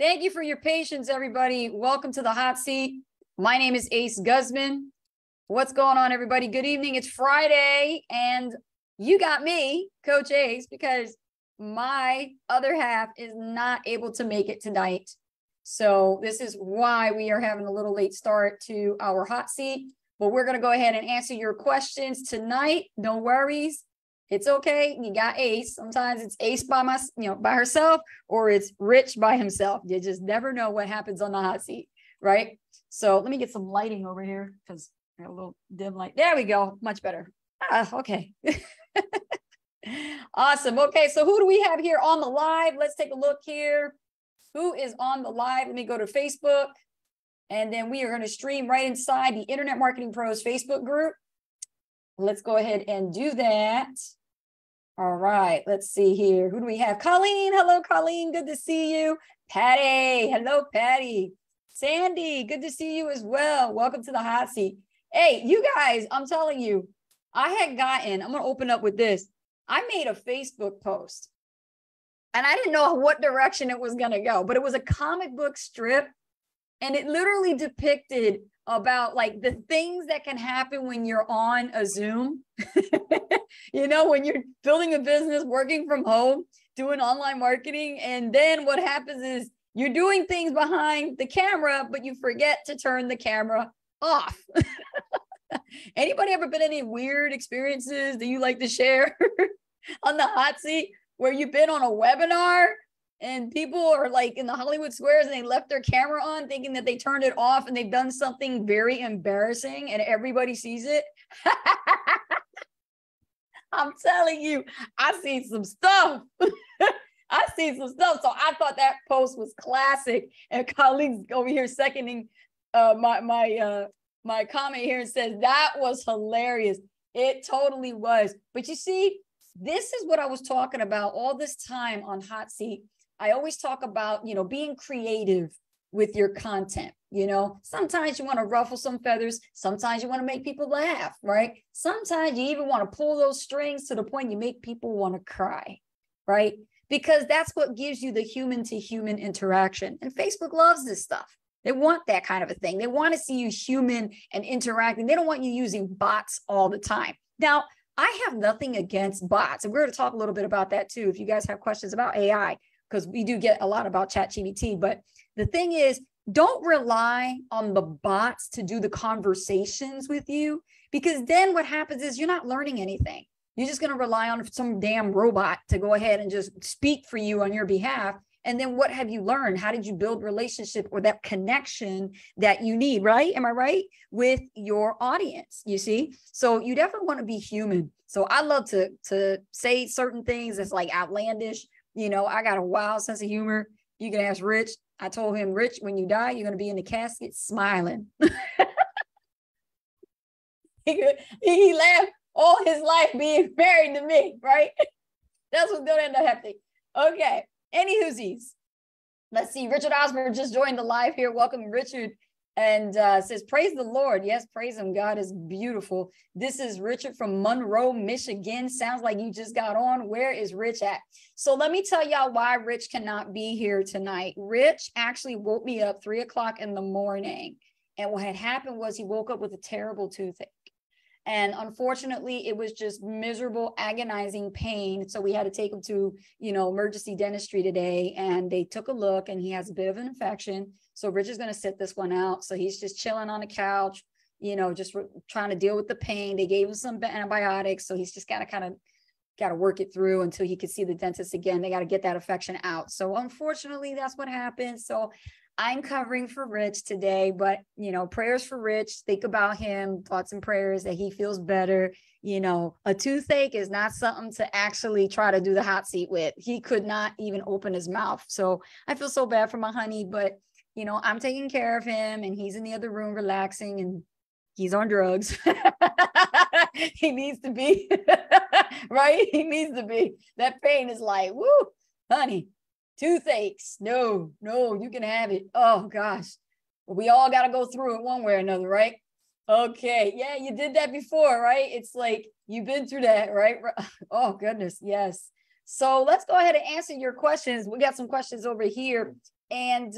Thank you for your patience, everybody. Welcome to the hot seat. My name is Ace Guzman. What's going on, everybody? Good evening. It's Friday, and you got me, Coach Ace, because my other half is not able to make it tonight. So this is why we are having a little late start to our hot seat. But we're going to go ahead and answer your questions tonight. No worries. It's okay. You got Ace. Sometimes it's Ace by herself, or it's Rich by himself. You just never know what happens on the hot seat, right? So let me get some lighting over here because I got a little dim light. There we go. Much better. Ah, okay. Awesome. Okay. So who do we have here on the live? Let's take a look here. Who is on the live? Let me go to Facebook, and then we are going to stream right inside the Internet Marketing Pros Facebook group. Let's go ahead and do that. All right, let's see here. Who do we have? Colleen. Hello, Colleen. Good to see you. Patty. Hello, Patty. Sandy. Good to see you as well. Welcome to the hot seat. Hey, you guys, I'm telling you, I'm going to open up with this. I made a Facebook post and I didn't know what direction it was going to go, but it was a comic book strip and it literally depicted about like the things that can happen when you're on a Zoom, you know, when you're building a business, working from home, doing online marketing. And then what happens is you're doing things behind the camera, but you forget to turn the camera off. Anybody ever been any weird experiences that you like to share on the hot seat where you've been on a webinar and people are like in the Hollywood squares and they left their camera on thinking that they turned it off and they've done something very embarrassing and everybody sees it? I'm telling you, I see some stuff. I see some stuff. So I thought that post was classic. And colleagues over here seconding my comment here and says, that was hilarious. It totally was. But you see, this is what I was talking about all this time on Hot Seat. I always talk about, you know, being creative with your content. You know, sometimes you want to ruffle some feathers. Sometimes you want to make people laugh, right? Sometimes you even want to pull those strings to the point you make people want to cry, right? Because that's what gives you the human to human interaction. And Facebook loves this stuff. They want that kind of a thing. They want to see you human and interacting. They don't want you using bots all the time. Now, I have nothing against bots. And we're going to talk a little bit about that too, if you guys have questions about AI, because we do get a lot about ChatGPT. But the thing is, don't rely on the bots to do the conversations with you, because then what happens is you're not learning anything. You're just going to rely on some damn robot to go ahead and just speak for you on your behalf. And then what have you learned? How did you build relationship or that connection that you need, right? Am I right? With your audience, you see? So you definitely want to be human. So I love to say certain things that's like outlandish. You know, I got a wild sense of humor. You can ask Rich. I told him, Rich, when you die, you're going to be in the casket smiling. He laughed all his life being married to me, right? That's what's going to end up happening. Okay. Any whoosies. Let's see. Richard Osborne just joined the live here. Welcome, Richard. And says, praise the Lord. Yes, praise him. God is beautiful. This is Richard from Monroe, Michigan. Sounds like you just got on. Where is Rich at? So let me tell y'all why Rich cannot be here tonight. Rich actually woke me up 3 o'clock in the morning. And what had happened was he woke up with a terrible toothache. And unfortunately, it was just miserable, agonizing pain. So we had to take him to, you know, emergency dentistry today. And they took a look and he has a bit of an infection. So Rich is going to sit this one out. So he's just chilling on the couch, you know, just trying to deal with the pain. They gave him some antibiotics. So he's just got to work it through until he can see the dentist again. They got to get that infection out. So unfortunately, that's what happened. So I'm covering for Rich today, but, you know, prayers for Rich. Think about him, thoughts and prayers that he feels better. You know, a toothache is not something to actually try to do the hot seat with. He could not even open his mouth. So I feel so bad for my honey, but, you know, I'm taking care of him and he's in the other room relaxing and he's on drugs. He needs to be, right? He needs to be. That pain is like, woo, honey. Toothaches. No, you can have it. Oh, gosh. We all got to go through it one way or another, right? Okay. Yeah, you did that before, right? It's like you've been through that, right? Oh, goodness. Yes. So let's go ahead and answer your questions. We got some questions over here. And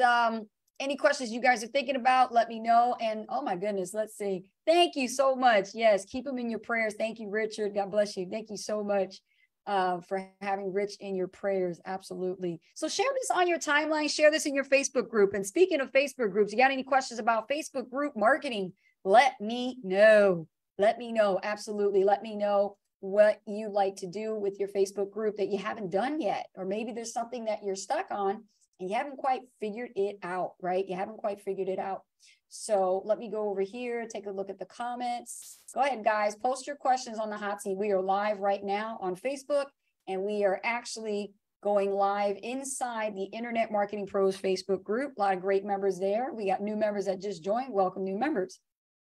any questions you guys are thinking about, let me know. And oh my goodness, let's see. Thank you so much. Yes, keep them in your prayers. Thank you, Richard. God bless you. Thank you so much for having Rich in your prayers. Absolutely. So share this on your timeline, share this in your Facebook group. And speaking of Facebook groups, you got any questions about Facebook group marketing? Let me know. Let me know. Absolutely. Let me know what you like to do with your Facebook group that you haven't done yet. Or maybe there's something that you're stuck on and you haven't quite figured it out, right? You haven't quite figured it out. So let me go over here, take a look at the comments. Go ahead, guys, post your questions on the hot seat. We are live right now on Facebook, and we are actually going live inside the Internet Marketing Pros Facebook group. A lot of great members there. We got new members that just joined. Welcome, new members.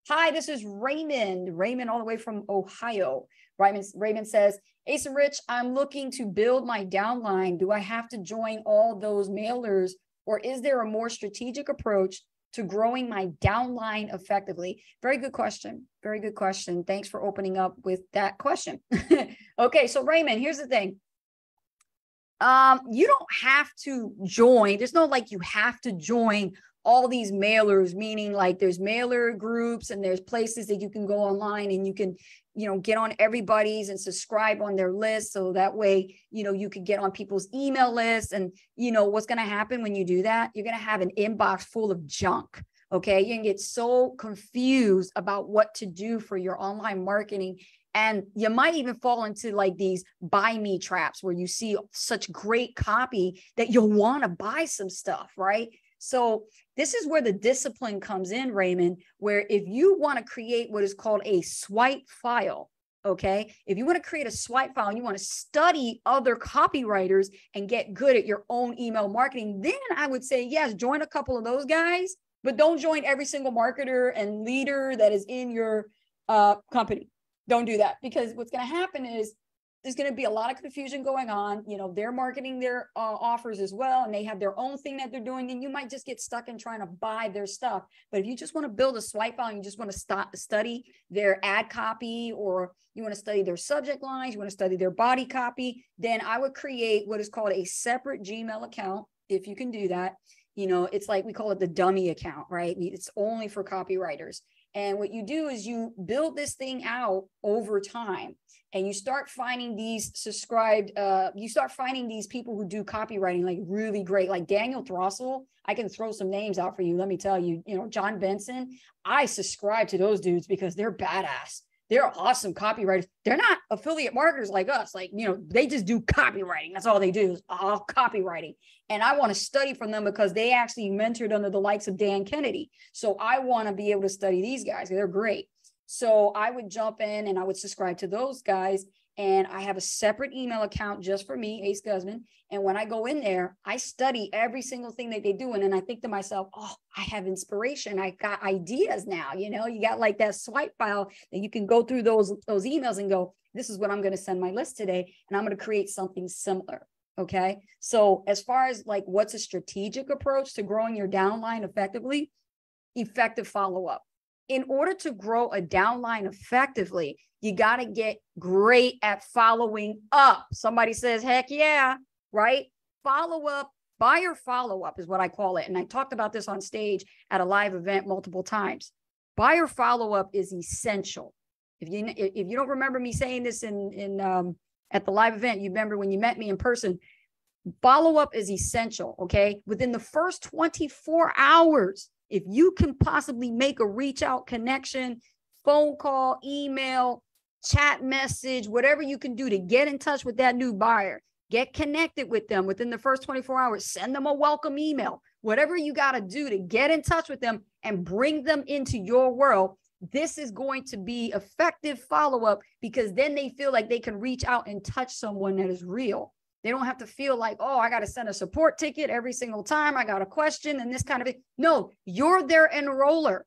Hi, this is Raymond. Raymond all the way from Ohio. Raymond says, Ace and Rich, I'm looking to build my downline. Do I have to join all those mailers, or is there a more strategic approach to growing my downline effectively? Very good question. Very good question. Thanks for opening up with that question. Okay, so Raymond, here's the thing. You don't have to join. There's no like you have to join all these mailers, meaning like there's mailer groups and there's places that you can go online and you can, you know, get on everybody's and subscribe on their list. So that way, you know, you could get on people's email lists. And you know, what's going to happen when you do that, you're going to have an inbox full of junk. Okay. You can get so confused about what to do for your online marketing. And you might even fall into like these buy me traps where you see such great copy that you'll want to buy some stuff, right? So this is where the discipline comes in, Raymond, where if you want to create what is called a swipe file, okay? If you want to create a swipe file and you want to study other copywriters and get good at your own email marketing, then I would say, yes, join a couple of those guys, but don't join every single marketer and leader that is in your company. Don't do that, because what's going to happen is there's going to be a lot of confusion going on. You know, they're marketing their offers as well, and they have their own thing that they're doing. Then you might just get stuck in trying to buy their stuff. But if you just want to build a swipe file and you just want to study their ad copy, or you want to study their subject lines, you want to study their body copy, then I would create what is called a separate Gmail account. If you can do that, you know, it's like we call it the dummy account, right? It's only for copywriters. And what you do is you build this thing out over time, and you start finding these subscribed, you start finding these people who do copywriting, like really great, like Daniel Throssell. I can throw some names out for you. Let me tell you, you know, John Benson, I subscribe to those dudes because they're badass. They're awesome copywriters. They're not affiliate marketers like us. Like, you know, they just do copywriting. That's all they do is all copywriting. And I want to study from them because they actually mentored under the likes of Dan Kennedy. So I want to be able to study these guys. They're great. So I would jump in and I would subscribe to those guys. And I have a separate email account just for me, Ace Guzman. And when I go in there, I study every single thing that they do. And then I think to myself, oh, I have inspiration. I got ideas now. You know, you got like that swipe file that you can go through those emails and go, this is what I'm going to send my list today. And I'm going to create something similar. Okay. So as far as like, what's a strategic approach to growing your downline effectively? Effective follow-up. In order to grow a downline effectively, you got to get great at following up. Somebody says, heck yeah, right? Follow up, buyer follow up is what I call it. And I talked about this on stage at a live event multiple times. Buyer follow up is essential. If you don't remember me saying this at the live event, you remember when you met me in person, follow up is essential, okay? Within the first 24 hours, if you can possibly make a reach out connection, phone call, email, chat message, whatever you can do to get in touch with that new buyer, get connected with them within the first 24 hours, send them a welcome email, whatever you got to do to get in touch with them and bring them into your world. This is going to be effective follow-up because then they feel like they can reach out and touch someone that is real. They don't have to feel like, oh, I got to send a support ticket every single time. I got a question and this kind of thing. No, you're their enroller.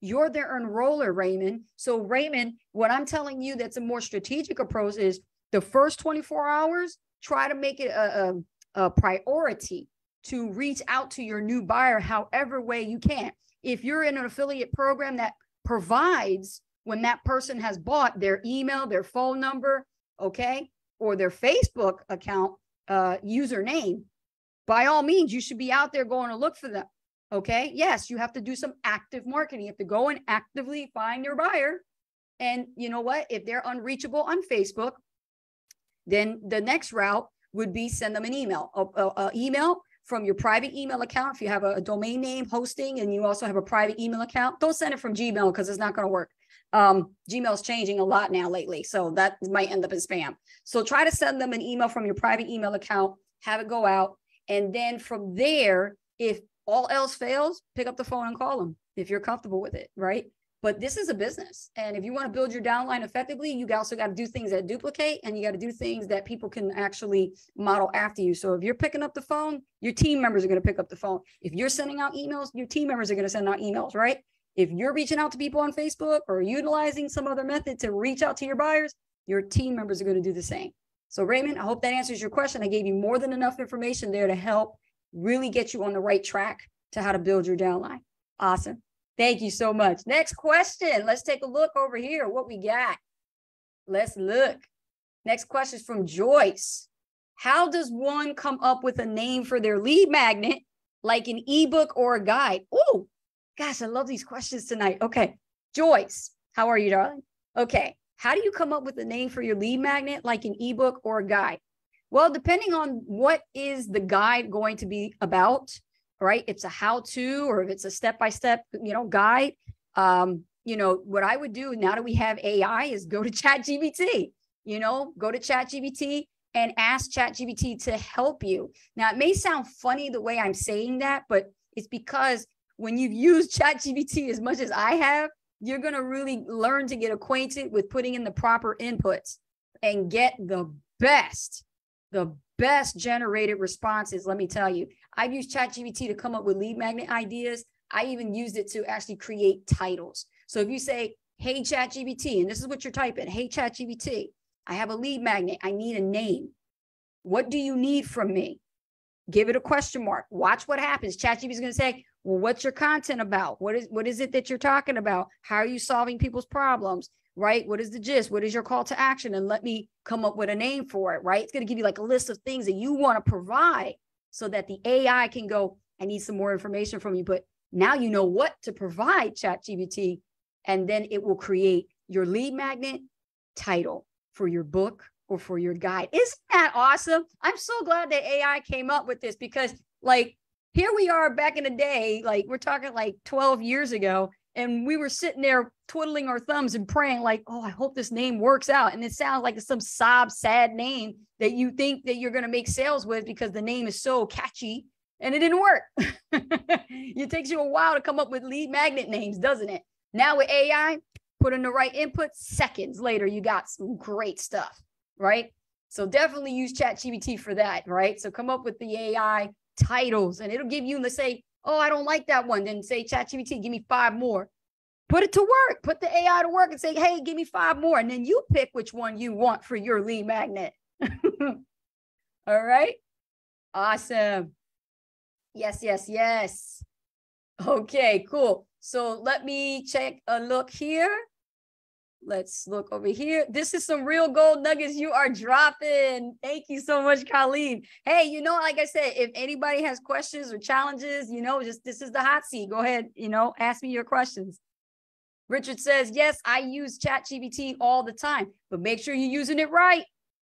You're their enroller, Raymond. So Raymond, what I'm telling you that's a more strategic approach is the first 24 hours, try to make it a priority to reach out to your new buyer however way you can. If you're in an affiliate program that provides when that person has bought their email, their phone number, okay, or their Facebook account username, by all means, you should be out there going to look for them. Okay. Yes. You have to do some active marketing. You have to go and actively find your buyer. And you know what? If they're unreachable on Facebook, then the next route would be send them an email, email from your private email account. If you have a domain name hosting and you also have a private email account, don't send it from Gmail because it's not going to work. Gmail is changing a lot now lately. So that might end up in spam. So try to send them an email from your private email account, have it go out. And then from there, if all else fails, pick up the phone and call them if you're comfortable with it, right? But this is a business. And if you want to build your downline effectively, you also got to do things that duplicate and you got to do things that people can actually model after you. So if you're picking up the phone, your team members are going to pick up the phone. If you're sending out emails, your team members are going to send out emails, right? If you're reaching out to people on Facebook or utilizing some other method to reach out to your buyers, your team members are going to do the same. So Raymond, I hope that answers your question. I gave you more than enough information there to help really get you on the right track to how to build your downline. Awesome. Thank you so much. Next question. Let's take a look over here. What we got? Let's look. Next question is from Joyce. How does one come up with a name for their lead magnet, like an ebook or a guide? Oh, gosh, I love these questions tonight. Okay. Joyce, how are you, darling? Okay. How do you come up with a name for your lead magnet, like an ebook or a guide? Well, depending on what is the guide going to be about, right? It's a how-to, or if it's a step-by-step, you know, guide. You know, what I would do now that we have AI is go to ChatGPT, you know, go to ChatGPT and ask ChatGPT to help you. Now, it may sound funny the way I'm saying that, but it's because when you've used ChatGPT as much as I have, you're going to really learn to get acquainted with putting in the proper inputs and get the best generated responses. Let me tell you, I've used ChatGPT to come up with lead magnet ideas. I even used it to actually create titles. So if you say, hey, ChatGPT, and this is what you're typing, hey, ChatGPT, I have a lead magnet. I need a name. What do you need from me? Give it a question mark. Watch what happens. ChatGPT is going to say, well, what's your content about? What is it that you're talking about? How are you solving people's problems? Right? What is the gist? What is your call to action? And let me come up with a name for it, right? It's going to give you like a list of things that you want to provide so that the AI can go, I need some more information from you. But now you know what to provide, ChatGPT, and then it will create your lead magnet title for your book or for your guide. Isn't that awesome? I'm so glad that AI came up with this because like, here we are back in the day, like we're talking like 12 years ago, and we were sitting there twiddling our thumbs and praying like, oh, I hope this name works out. And it sounds like it's some sob, sad name that you think that you're going to make sales with because the name is so catchy, and it didn't work. It takes you a while to come up with lead magnet names, doesn't it? Now with AI, put in the right input, seconds later, you got some great stuff, right? So definitely use ChatGPT for that, right? So come up with the AI titles and it'll give you, let's say, oh, I don't like that one. Then say, ChatGPT, give me 5 more. Put it to work. Put the AI to work and say, hey, give me 5 more. And then you pick which one you want for your lead magnet. All right. Awesome. Yes, yes, yes. Okay, cool. So let me check a look here. Let's look over here. This is some real gold nuggets you are dropping. Thank you so much, Colleen. Hey, you know, like I said, if anybody has questions or challenges, you know, just this is the hot seat. Go ahead, you know, ask me your questions. Richard says, yes, I use ChatGPT all the time, but make sure you're using it right.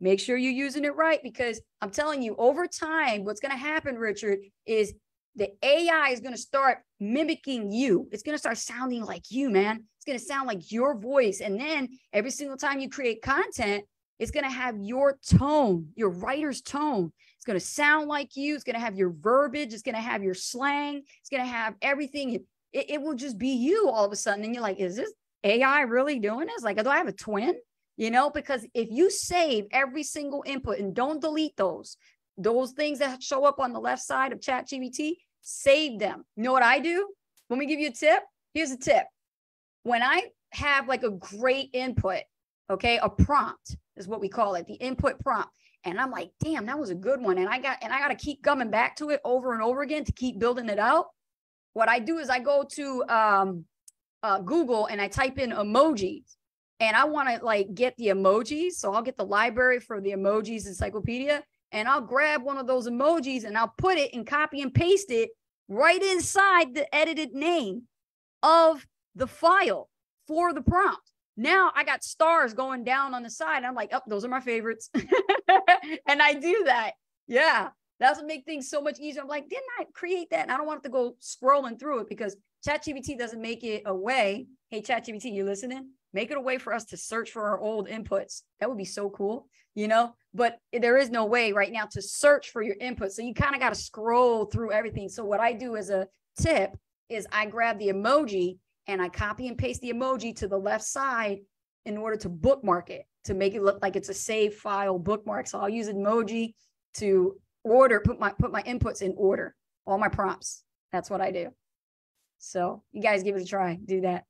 Make sure you're using it right because I'm telling you, over time, what's going to happen, Richard, is the AI is going to start mimicking you. It's going to start sounding like you, man. It's going to sound like your voice. And then every single time you create content, it's going to have your tone, your writer's tone. It's going to sound like you. It's going to have your verbiage. It's going to have your slang. It's going to have everything. It will just be you all of a sudden. And you're like, is this AI really doing this? Like, do I have a twin? You know, because if you save every single input and don't delete those things that show up on the left side of ChatGPT, save them. You know what I do? Let me give you a tip. Here's a tip. When I have like a great input, okay, a prompt is what we call it, the input prompt. And I'm like, damn, that was a good one. And I got to keep coming back to it over and over again to keep building it out. What I do is I go to Google and I type in emojis. And I want to like get the emojis. So I'll get the library for the emojis encyclopedia. and I'll grab one of those emojis and I'll put it and copy and paste it right inside the edited name of the file for the prompt. Now I got stars going down on the side. And I'm like, oh, those are my favorites. And I do that. Yeah. That's what makes things so much easier. I'm like, didn't I create that? And I don't want to go scrolling through it because ChatGPT doesn't make it a way. Hey, ChatGPT, you listening? Make it a way for us to search for our old inputs. That would be so cool, you know? But there is no way right now to search for your input. So you kind of got to scroll through everything. So what I do as a tip is I grab the emoji and I copy and paste the emoji to the left side in order to bookmark it, to make it look like it's a save file bookmark. So I'll use emoji to order, put my inputs in order, all my prompts. That's what I do. So you guys give it a try, do that.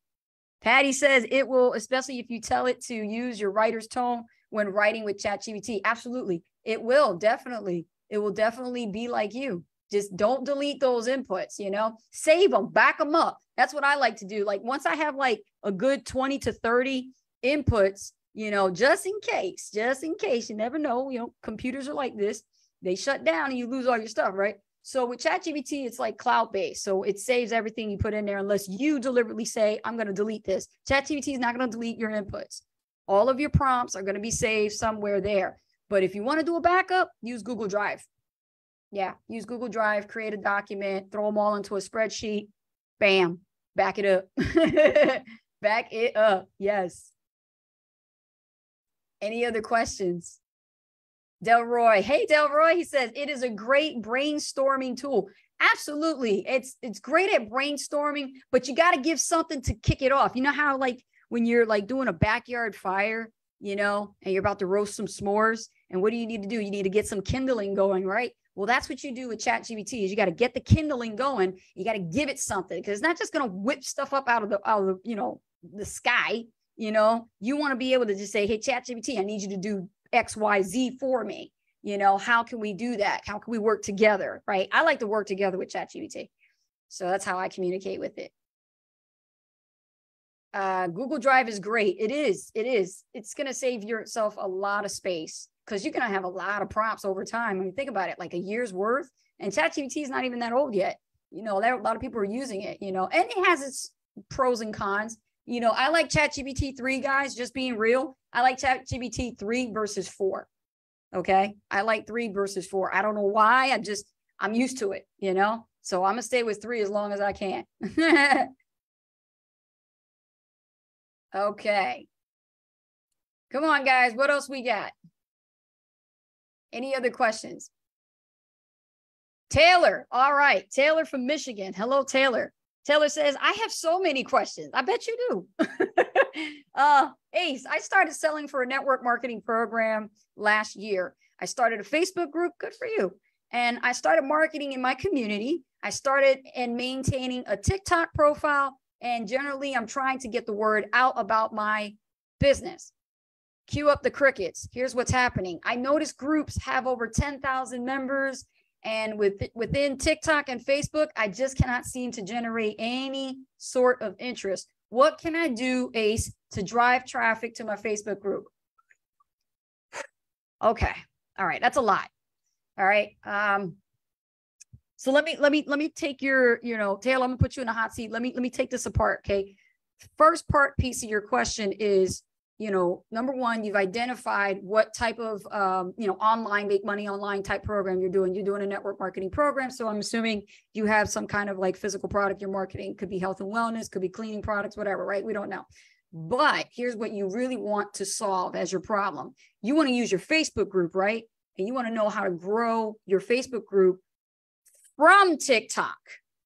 Patty says it will, especially if you tell it to use your writer's tone when writing with ChatGPT. Absolutely. It will definitely. It will definitely be like you. Just don't delete those inputs, you know, save them, back them up. That's what I like to do. Like once I have like a good 20 to 30 inputs, you know, just in case, you never know, you know, computers are like this. They shut down and you lose all your stuff, right? So with ChatGPT, it's like cloud-based. So it saves everything you put in there unless you deliberately say, I'm going to delete this. ChatGPT is not going to delete your inputs. All of your prompts are going to be saved somewhere there. But if you want to do a backup, use Google Drive. Yeah, use Google Drive, create a document, throw them all into a spreadsheet. Bam, back it up. Back it up. Yes. Any other questions? Delroy. Hey, Delroy. He says, it is a great brainstorming tool. Absolutely. It's great at brainstorming, but you got to give something to kick it off. You know how like when you're like doing a backyard fire, you know, and you're about to roast some s'mores and what do you need to do? You need to get some kindling going, right? Well, that's what you do with ChatGPT is you got to get the kindling going. You got to give it something because it's not just going to whip stuff up out of the, you know, the sky, you know, you want to be able to just say, hey, ChatGPT, I need you to do X, Y, Z for me. You know, how can we do that? How can we work together? Right. I like to work together with ChatGPT. So that's how I communicate with it. Google Drive is great. It is. It's going to save yourself a lot of space because you're going to have a lot of prompts over time. I mean, think about it, like a year's worth. And ChatGPT is not even that old yet. You know, there, a lot of people are using it, you know, and it has its pros and cons. You know, I like ChatGPT 3, guys, just being real. I like ChatGPT 3 versus 4. Okay. I like 3 versus 4. I don't know why. I'm used to it, you know? So I'm going to stay with 3 as long as I can. Okay. Come on, guys. What else we got? Any other questions? Taylor. All right. Taylor from Michigan. Hello, Taylor. Taylor says, I have so many questions. I bet you do. Ace, I started selling for a network marketing program last year. I started a Facebook group. Good for you. And I started marketing in my community. I started and maintaining a TikTok profile. And generally, I'm trying to get the word out about my business. Cue up the crickets. Here's what's happening. I noticed groups have over 10,000 members. And within TikTok and Facebook, I just cannot seem to generate any sort of interest. What can I do, Ace, to drive traffic to my Facebook group? Okay. All right. That's a lot. All right. So let me take your, you know, Taylor, I'm gonna put you in a hot seat. Let me take this apart. Okay. First part piece of your question is, you know, number one, you've identified what type of, you know, online, make money online type program you're doing. You're doing a network marketing program. So I'm assuming you have some kind of like physical product you're marketing. Could be health and wellness, could be cleaning products, whatever, right? We don't know. But here's what you really want to solve as your problem. You want to use your Facebook group, right? And you want to know how to grow your Facebook group from TikTok.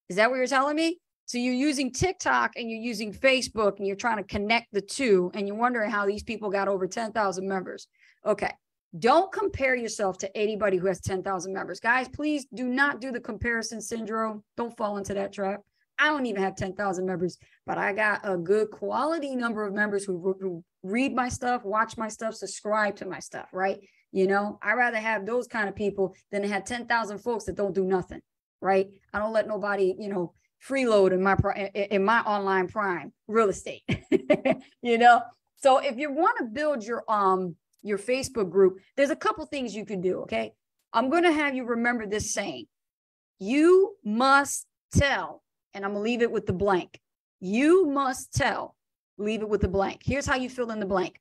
Is that what you're telling me? So you're using TikTok and you're using Facebook and you're trying to connect the two and you're wondering how these people got over 10,000 members. Okay. Don't compare yourself to anybody who has 10,000 members. Guys, please do not do the comparison syndrome. Don't fall into that trap. I don't even have 10,000 members, but I got a good quality number of members who read my stuff, watch my stuff, subscribe to my stuff, right? You know, I'd rather have those kind of people than to have 10,000 folks that don't do nothing, right? I don't let nobody, you know, freeload in my online prime real estate, you know? So if you want to build your Facebook group, there's a couple things you can do. Okay. I'm going to have you remember this saying. You must tell, and I'm going to leave it with the blank. You must tell, leave it with the blank. Here's how you fill in the blank.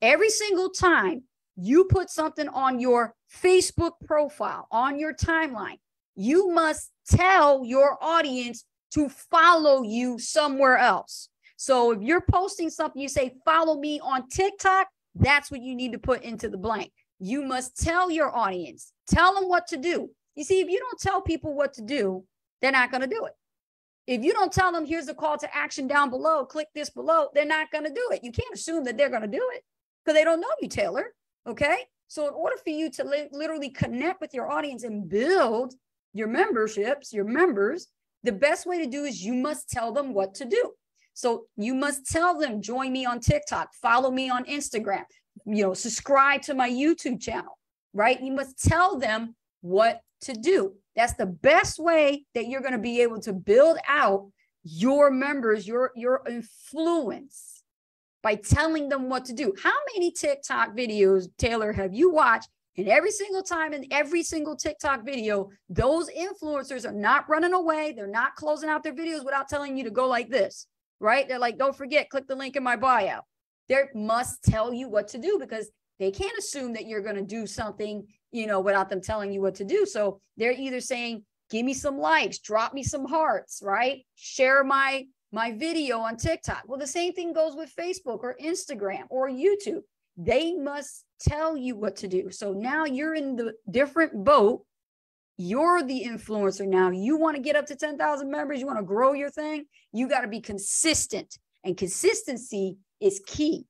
Every single time you put something on your Facebook profile, on your timeline, you must tell your audience to follow you somewhere else. So if you're posting something, you say, follow me on TikTok, that's what you need to put into the blank. You must tell your audience, tell them what to do. You see, if you don't tell people what to do, they're not going to do it. If you don't tell them, here's the call to action down below, click this below, they're not going to do it. You can't assume that they're going to do it because they don't know you, Taylor. Okay. So in order for you to literally connect with your audience and build your memberships, your members, the best way to do is you must tell them what to do. So you must tell them, join me on TikTok, follow me on Instagram, you know, subscribe to my YouTube channel, right? You must tell them what to do. That's the best way that you're going to be able to build out your members, your influence, by telling them what to do. How many TikTok videos, Taylor, have you watched? And every single time in every single TikTok video, those influencers are not running away. They're not closing out their videos without telling you to go like this, right? They're like, don't forget, click the link in my bio. They must tell you what to do because they can't assume that you're going to do something, you know, without them telling you what to do. So they're either saying, give me some likes, drop me some hearts, right? Share my video on TikTok. Well, the same thing goes with Facebook or Instagram or YouTube. They must tell you what to do. So now you're in the different boat. You're the influencer now. You want to get up to 10,000 members. You want to grow your thing. You got to be consistent. And consistency is key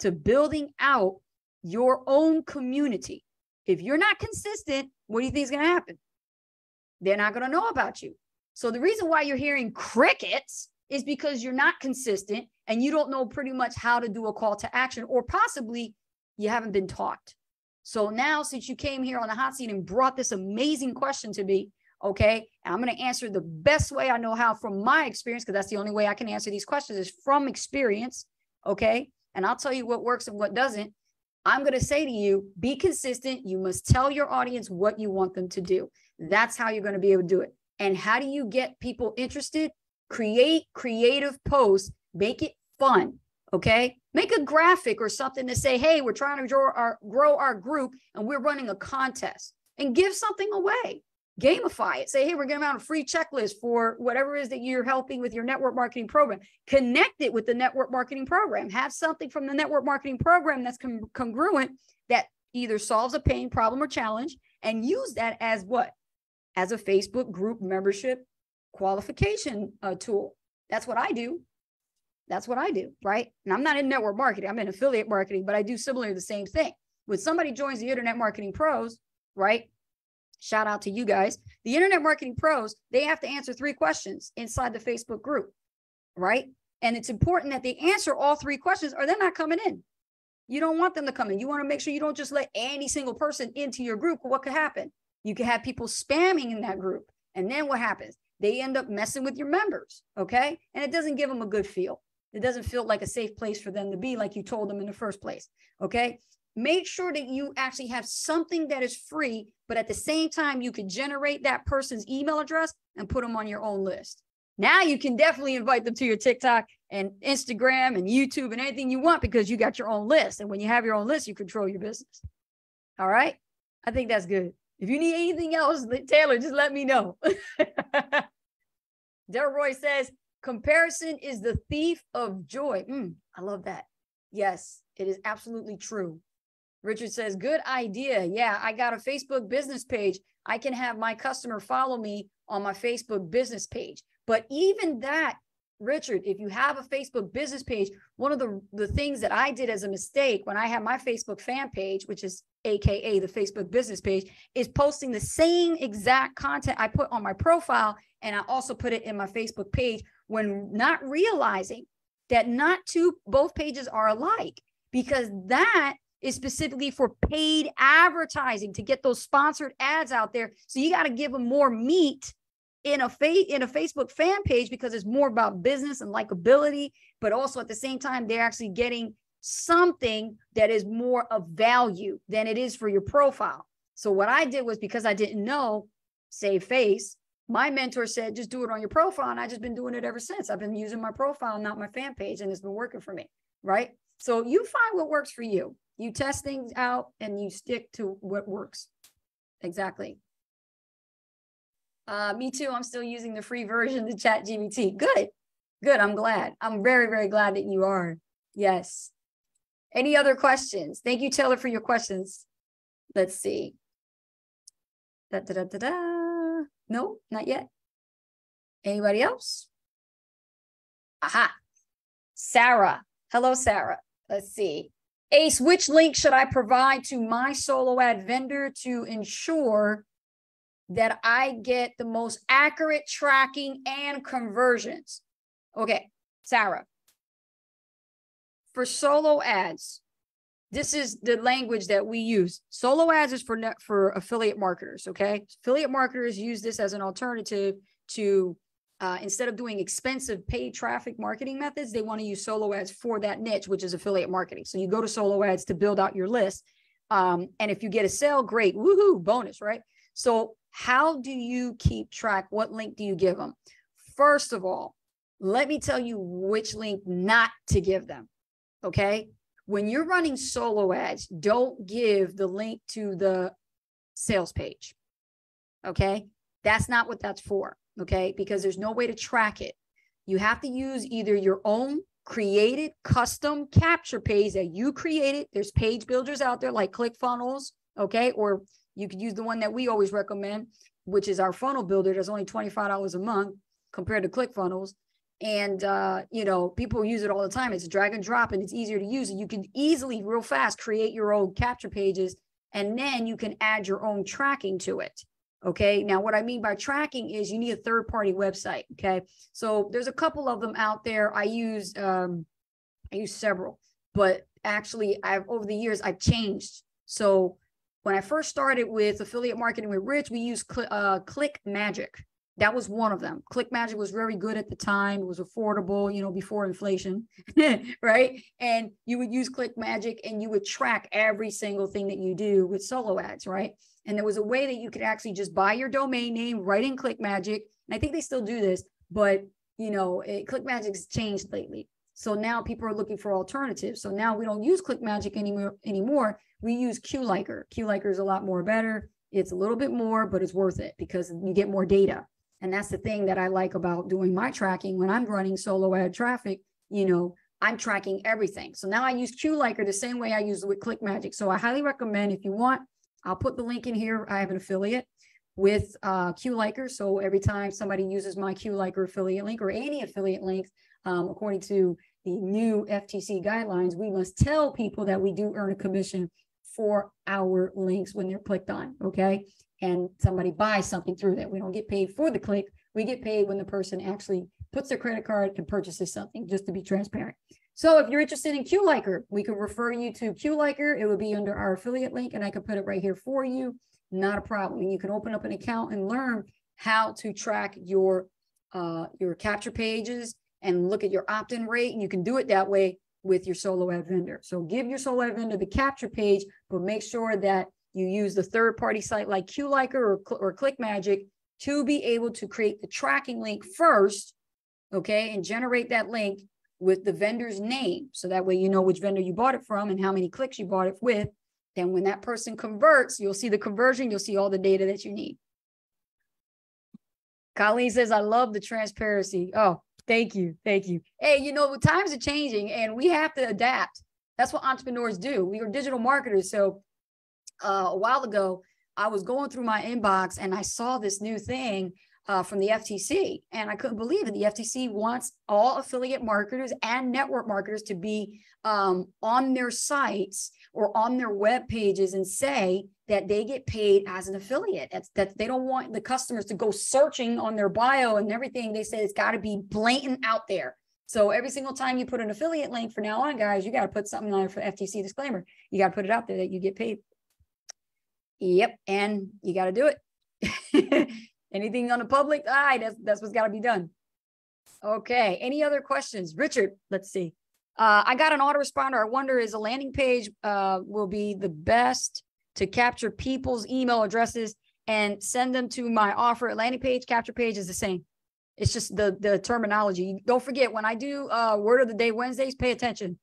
to building out your own community. If you're not consistent, what do you think is going to happen? They're not going to know about you. So the reason why you're hearing crickets is because you're not consistent and you don't know pretty much how to do a call to action, or possibly you haven't been taught. So now, since you came here on the hot seat and brought this amazing question to me, okay, I'm going to answer the best way I know how from my experience, because that's the only way I can answer these questions is from experience, okay? And I'll tell you what works and what doesn't. I'm going to say to you, be consistent. You must tell your audience what you want them to do. That's how you're going to be able to do it. And how do you get people interested? Create creative posts, make it fun, okay? Make a graphic or something to say, hey, we're trying to grow our group and we're running a contest, and give something away. Gamify it. Say, hey, we're giving out a free checklist for whatever it is that you're helping with your network marketing program. Connect it with the network marketing program. Have something from the network marketing program that's congruent, that either solves a pain, problem, or challenge, and use that as what? As a Facebook group membership qualification tool. That's what I do. That's what I do, right? And I'm not in network marketing. I'm in affiliate marketing, but I do similarly the same thing. When somebody joins the Internet Marketing Pros, right? Shout out to you guys. The Internet Marketing Pros, they have to answer 3 questions inside the Facebook group, right? And it's important that they answer all 3 questions or they're not coming in. You don't want them to come in. You want to make sure you don't just let any single person into your group. What could happen? You could have people spamming in that group. And then what happens? They end up messing with your members, okay? And it doesn't give them a good feel. It doesn't feel like a safe place for them to be, like you told them in the first place, okay? Make sure that you actually have something that is free, but at the same time, you could generate that person's email address and put them on your own list. Now you can definitely invite them to your TikTok and Instagram and YouTube and anything you want, because you got your own list. And when you have your own list, you control your business. All right? I think that's good. If you need anything else, Taylor, just let me know. Delroy says, comparison is the thief of joy. I love that. Yes, it is absolutely true. Richard says, good idea. Yeah, I got a Facebook business page. I can have my customer follow me on my Facebook business page. But even that, Richard, if you have a Facebook business page, one of the things that I did as a mistake when I had my Facebook fan page, which is AKA the Facebook business page, is posting the same exact content I put on my profile. And I also put it in my Facebook page, when not realizing that both pages are alike, because that is specifically for paid advertising to get those sponsored ads out there. So you got to give them more meat in a Facebook fan page, because it's more about business and likability, but also at the same time, they're actually getting something that is more of value than it is for your profile. So what I did was, because I didn't know, save face, my mentor said, just do it on your profile. And I've just been doing it ever since. I've been using my profile, not my fan page, and it's been working for me, right? So you find what works for you. You test things out and you stick to what works. Exactly. Me too. I'm still using the free version of ChatGPT. Good. Good. I'm glad. I'm very, very glad that you are. Yes. Any other questions? Thank you, Taylor, for your questions. Let's see. No, not yet. Anybody else? Aha. Sarah. Hello, Sarah. Let's see. Ace, which link should I provide to my solo ad vendor to ensure that I get the most accurate tracking and conversions? Okay, Sarah. For solo ads, this is the language that we use. Solo ads is for affiliate marketers, okay? Affiliate marketers use this as an alternative to instead of doing expensive paid traffic marketing methods, they want to use solo ads for that niche, which is affiliate marketing. So you go to solo ads to build out your list. And if you get a sale, great, woohoo, bonus, right? So how do you keep track? What link do you give them? First of all, let me tell you which link not to give them, okay? When you're running solo ads, don't give the link to the sales page, okay? That's not what that's for. Okay, because there's no way to track it. You have to use either your own created custom capture page that you created. There's page builders out there like ClickFunnels, okay? Or you could use the one that we always recommend, which is our funnel builder. That's only $25 a month compared to ClickFunnels. And, you know, people use it all the time. It's drag and drop and it's easier to use. And you can easily, real fast, create your own capture pages, and then you can add your own tracking to it. Okay. Now, what I mean by tracking is you need a third-party website. Okay. So there's a couple of them out there. I use several, but actually over the years, I've changed. So when I first started with affiliate marketing with Rich, we used Click Magic. That was one of them. Click Magic was very good at the time. It was affordable, you know, before inflation, right? And you would use Click Magic and you would track every single thing that you do with solo ads, right? And there was a way that you could actually just buy your domain name, write in Click Magic. And I think they still do this, but you know, Click Magic's changed lately. So now people are looking for alternatives. So now we don't use Click Magic anymore. We use Qliker. Qliker is a lot more better. It's a little bit more, but it's worth it because you get more data. And that's the thing that I like about doing my tracking when I'm running solo ad traffic, you know, I'm tracking everything. So now I use Qliker the same way I use it with Click Magic. So I highly recommend, if you want, I'll put the link in here. I have an affiliate with Qliker. So every time somebody uses my Qliker affiliate link or any affiliate links, according to the new FTC guidelines, we must tell people that we do earn a commission for our links when they're clicked on, okay? And somebody buys something through that. We don't get paid for the click. We get paid when the person actually puts their credit card and purchases something, just to be transparent. So if you're interested in Qliker, we can refer you to Qliker. It would be under our affiliate link, and I can put it right here for you. Not a problem. You can open up an account and learn how to track your capture pages and look at your opt-in rate. And you can do it that way with your solo ad vendor. So give your solo ad vendor the capture page, but make sure that you use the third-party site like Qliker or ClickMagic to be able to create the tracking link first, okay, and generate that link with the vendor's name. So that way you know which vendor you bought it from and how many clicks you bought it with. Then when that person converts, you'll see the conversion, you'll see all the data that you need. Colleen says, I love the transparency. Oh, thank you. Thank you. Hey, you know, times are changing and we have to adapt. That's what entrepreneurs do. We are digital marketers. So a while ago, I was going through my inbox and I saw this new thing from the FTC. And I couldn't believe it. The FTC wants all affiliate marketers and network marketers to be on their sites or on their web pages and say that they get paid as an affiliate. That they don't want the customers to go searching on their bio and everything. They said it's got to be blatant out there. So every single time you put an affiliate link from now on, guys, you got to put something on it for FTC disclaimer. You got to put it out there that you get paid. Yep. And you got to do it. Anything on the public eye, that's what's got to be done. Okay. Any other questions? Richard, let's see. I got an autoresponder. I wonder, is a landing page will be the best to capture people's email addresses and send them to my offer landing page. Capture page is the same. It's just the terminology. Don't forget, when I do Word of the Day Wednesdays, pay attention.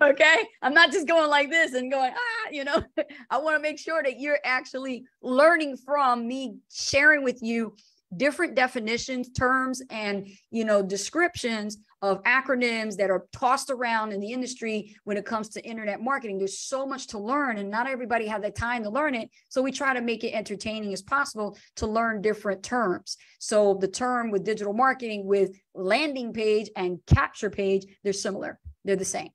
Okay? I'm not just going like this and going, you know. I want to make sure that you're actually learning from me, sharing with you different definitions, terms, and, you know, descriptions of acronyms that are tossed around in the industry when it comes to internet marketing. There's so much to learn, and not everybody has the time to learn it. So we try to make it entertaining as possible to learn different terms. So the term with digital marketing, with landing page and capture page, they're similar. They're the same,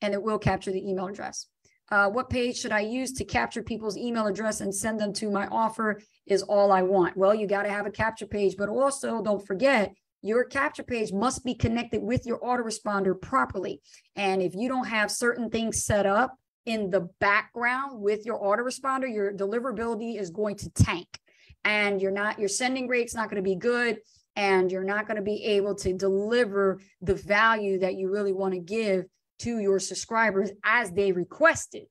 and it will capture the email address. What page should I use to capture people's email address and send them to my offer is all I want. Well, you got to have a capture page, but also don't forget, your capture page must be connected with your autoresponder properly. And if you don't have certain things set up in the background with your autoresponder, your deliverability is going to tank, and your sending rate's not going to be good, and you're not going to be able to deliver the value that you really want to give to your subscribers as they requested.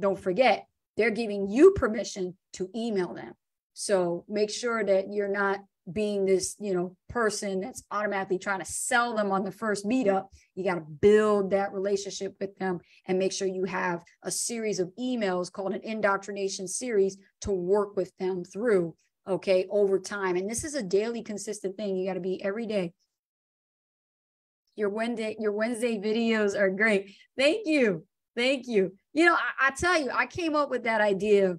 Don't forget, they're giving you permission to email them. So make sure that you're not being this, you know, person that's automatically trying to sell them on the first meetup. You got to build that relationship with them and make sure you have a series of emails called an indoctrination series to work with them through, okay, over time. And this is a daily consistent thing. You got to be every day. Your Wednesday videos are great. Thank you. Thank you. You know, I tell you, I came up with that idea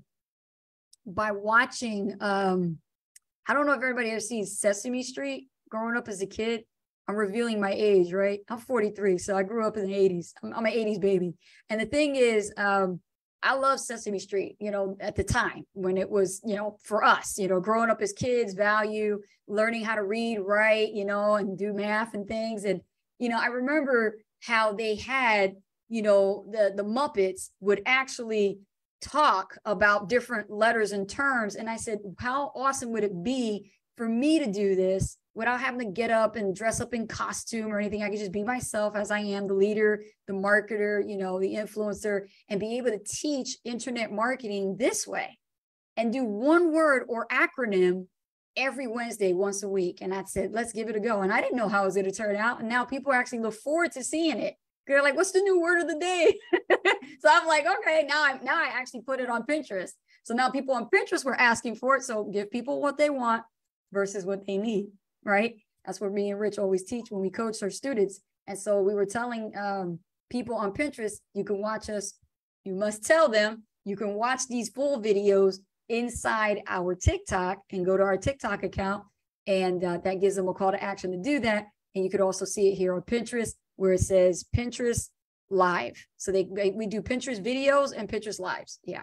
by watching, I don't know if everybody ever sees Sesame Street growing up as a kid. I'm revealing my age, right? I'm 43. So I grew up in the 80s. I'm an 80s baby. And the thing is, I love Sesame Street, you know, at the time when it was, you know, for us, you know, growing up as kids, value, learning how to read, write, you know, and do math and things. And, you know, I remember how they had, you know, the Muppets would actually talk about different letters and terms. And I said, how awesome would it be for me to do this without having to get up and dress up in costume or anything? I could just be myself as I am, the leader, the marketer, you know, the influencer, and be able to teach internet marketing this way and do one word or acronym every Wednesday, once a week. And I said, let's give it a go. And I didn't know how it was going to turn out. And now people actually look forward to seeing it. They're like, what's the new word of the day? So I'm like, okay, now I actually put it on Pinterest. So now people on Pinterest were asking for it. So give people what they want versus what they need, right? That's what me and Rich always teach when we coach our students. And so we were telling people on Pinterest, you can watch us. You must tell them you can watch these full videos inside our TikTok and go to our TikTok account. And that gives them a call to action to do that. And you could also see it here on Pinterest, where it says Pinterest Live. So we do Pinterest videos and Pinterest Lives. Yeah.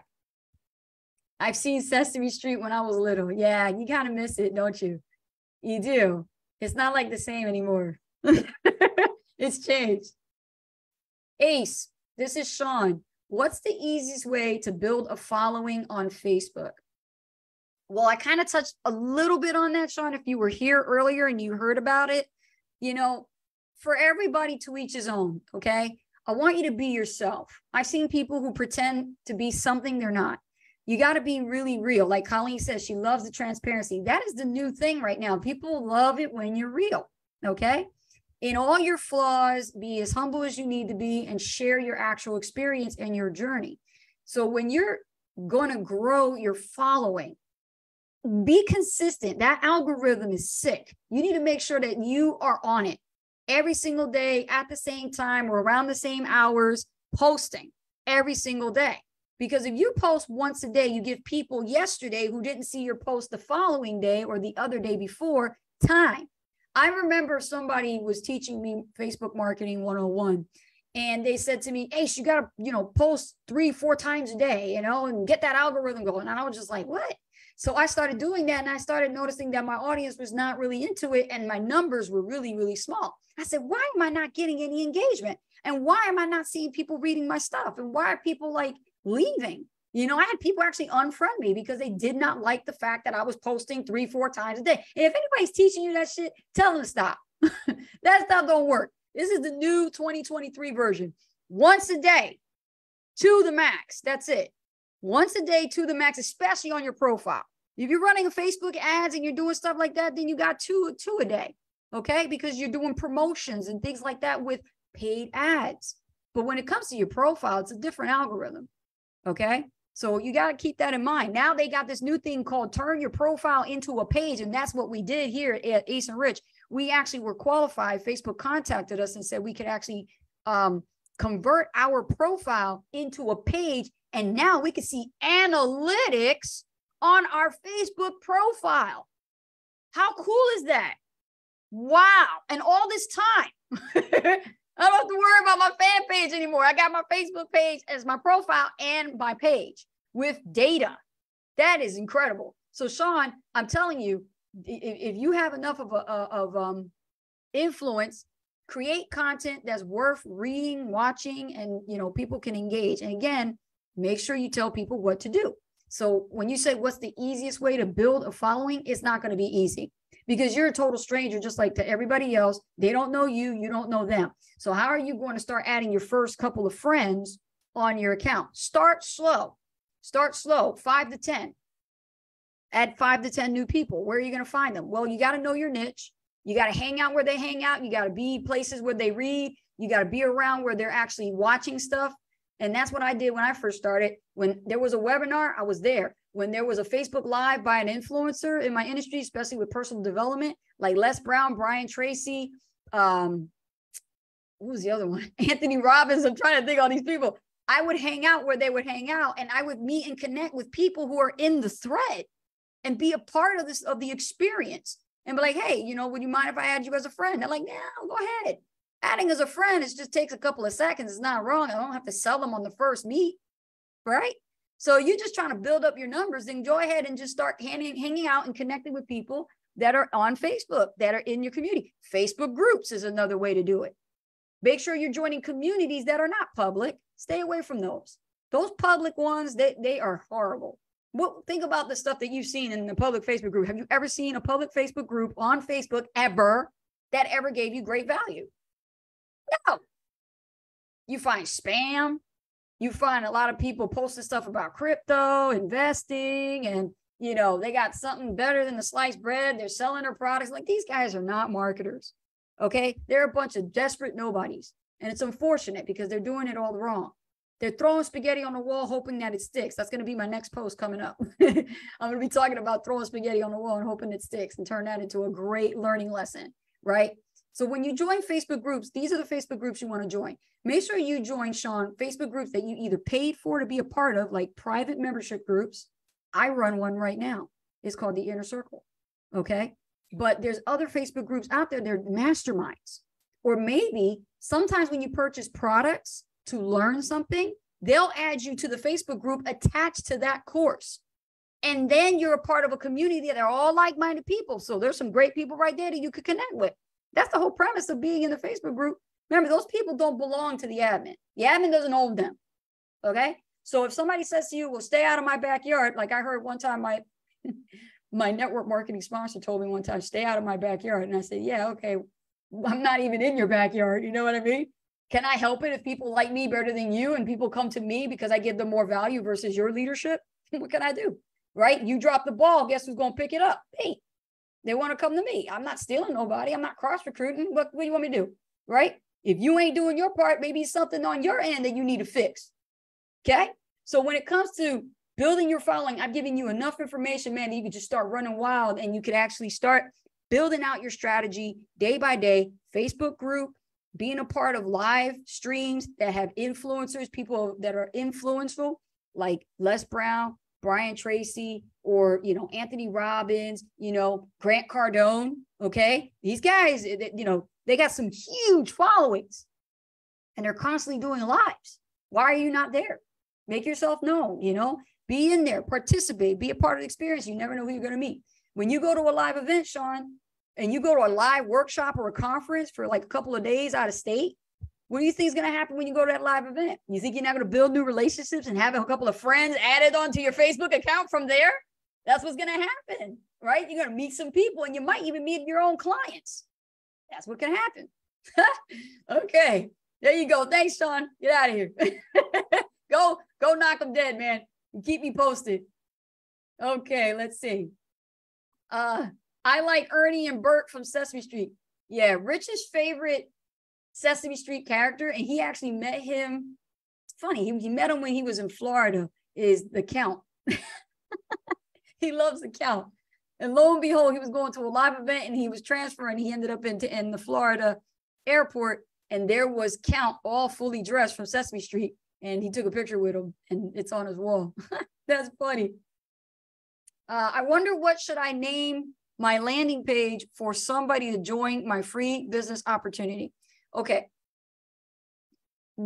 I've seen Sesame Street when I was little. Yeah, you kind of miss it, don't you? You do. It's not like the same anymore. It's changed. Ace, this is Sean. What's the easiest way to build a following on Facebook? Well, I kind of touched a little bit on that, Sean, if you were here earlier and you heard about it. You know, for everybody, to each his own, okay? I want you to be yourself. I've seen people who pretend to be something they're not. You got to be really real. Like Colleen says, she loves the transparency. That is the new thing right now. People love it when you're real, okay? In all your flaws, be as humble as you need to be and share your actual experience and your journey. So when you're going to grow your following, be consistent. That algorithm is sick. You need to make sure that you are on it every single day at the same time or around the same hours, posting every single day. Because if you post once a day, you give people yesterday who didn't see your post the following day or the other day before time. I remember somebody was teaching me Facebook Marketing 101, and they said to me, Ace, you got to, you know, post 3-4 times a day, you know, and get that algorithm going. And I was just like, what? So I started doing that, and I started noticing that my audience was not really into it, and my numbers were really, really small. I said, why am I not getting any engagement? And why am I not seeing people reading my stuff? And why are people like leaving? You know, I had people actually unfriend me because they did not like the fact that I was posting 3-4 times a day. And if anybody's teaching you that shit, tell them to stop. That stuff don't work. This is the new 2023 version. Once a day, 2 the max. That's it. once a day to the max, especially on your profile. If you're running a Facebook ads and you're doing stuff like that, then you got two a day, okay? Because you're doing promotions and things like that with paid ads. But when it comes to your profile, it's a different algorithm, okay? So you got to keep that in mind. Now they got this new thing called turn your profile into a page. And that's what we did here at Ace and Rich. We actually were qualified. Facebook contacted us and said we could actually convert our profile into a page. And now we can see analytics on our Facebook profile. How cool is that? Wow. And all this time, I don't have to worry about my fan page anymore. I got my Facebook page as my profile and my page with data. That is incredible. So Sean, I'm telling you, if you have enough of influence, create content that's worth reading, watching, and you know people can engage. And again, make sure you tell people what to do. So when you say what's the easiest way to build a following, it's not going to be easy because you're a total stranger, just like to everybody else. They don't know you, you don't know them. So how are you going to start adding your first couple of friends on your account? Start slow. Start slow, 5 to 10. Add 5 to 10 new people. Where are you going to find them? Well, you got to know your niche. You got to hang out where they hang out. You got to be places where they read. You got to be around where they're actually watching stuff. And that's what I did when I first started. When there was a webinar, I was there. When there was a Facebook Live by an influencer in my industry, especially with personal development, like Les Brown, Brian Tracy, who was the other one? Anthony Robbins. I'm trying to think of all these people. I would hang out where they would hang out, and I would meet and connect with people who are in the thread and be a part of this, of the experience, and be like, hey, you know, would you mind if I add you as a friend? They're like, no, go ahead. Adding as a friend, it just takes a couple of seconds. It's not wrong. I don't have to sell them on the first meet, right? So you're just trying to build up your numbers. Then go ahead and just start hanging out and connecting with people that are on Facebook, that are in your community. Facebook groups is another way to do it. Make sure you're joining communities that are not public. Stay away from those. Those public ones, they are horrible. Well, think about the stuff that you've seen in the public Facebook group. Have you ever seen a public Facebook group on Facebook ever that ever gave you great value? No. You find spam. You find a lot of people posting stuff about crypto, investing, and, you know, they got something better than the sliced bread. They're selling their products. Like, these guys are not marketers, okay? They're a bunch of desperate nobodies, and it's unfortunate because they're doing it all wrong. They're throwing spaghetti on the wall, hoping that it sticks. That's going to be my next post coming up. I'm going to be talking about throwing spaghetti on the wall and hoping it sticks and turn that into a great learning lesson, right? So when you join Facebook groups, these are the Facebook groups you want to join. Make sure you join, Sean, Facebook groups that you either paid for to be a part of, like private membership groups. I run one right now. It's called the Inner Circle, okay? But there's other Facebook groups out there. They're masterminds. Or maybe sometimes when you purchase products to learn something, they'll add you to the Facebook group attached to that course. And then you're a part of a community that are all like-minded people. So there's some great people right there that you could connect with. That's the whole premise of being in the Facebook group. Remember, those people don't belong to the admin. The admin doesn't own them, okay? So if somebody says to you, well, stay out of my backyard, like I heard one time my network marketing sponsor told me one time, stay out of my backyard. And I said, yeah, okay, I'm not even in your backyard. You know what I mean? Can I help it if people like me better than you and people come to me because I give them more value versus your leadership? What can I do, right? You drop the ball, guess who's going to pick it up? Me. They want to come to me. I'm not stealing nobody. I'm not cross-recruiting. What do you want me to do, right? If you ain't doing your part, maybe it's something on your end that you need to fix, okay? So when it comes to building your following, I've given you enough information, man, that you could just start running wild and you could actually start building out your strategy day by day, Facebook group, being a part of live streams that have influencers, people that are influential, like Les Brown, Brian Tracy, or, you know, Anthony Robbins, you know, Grant Cardone, okay? These guys, you know, they got some huge followings and they're constantly doing lives. Why are you not there? Make yourself known, you know, be in there, participate, be a part of the experience. You never know who you're going to meet. When you go to a live event, Sean, and you go to a live workshop or a conference for like a couple of days out of state, what do you think is going to happen when you go to that live event? You think you're not going to build new relationships and have a couple of friends added onto your Facebook account from there? That's what's going to happen, right? You're going to meet some people and you might even meet your own clients. That's what can happen. Okay, there you go. Thanks, Sean. Get out of here. Go knock them dead, man. and keep me posted. Okay, let's see. I like Ernie and Bert from Sesame Street. Yeah, Rich's favorite Sesame Street character, and he actually met him. It's funny, he met him when he was in Florida, is the Count. He loves the Count. And lo and behold, he was going to a live event and he was transferring. He ended up in the Florida airport, and there was Count all fully dressed from Sesame Street. And he took a picture with him, and it's on his wall. That's funny. I wonder what should I name my landing page for somebody to join my free business opportunity. Okay.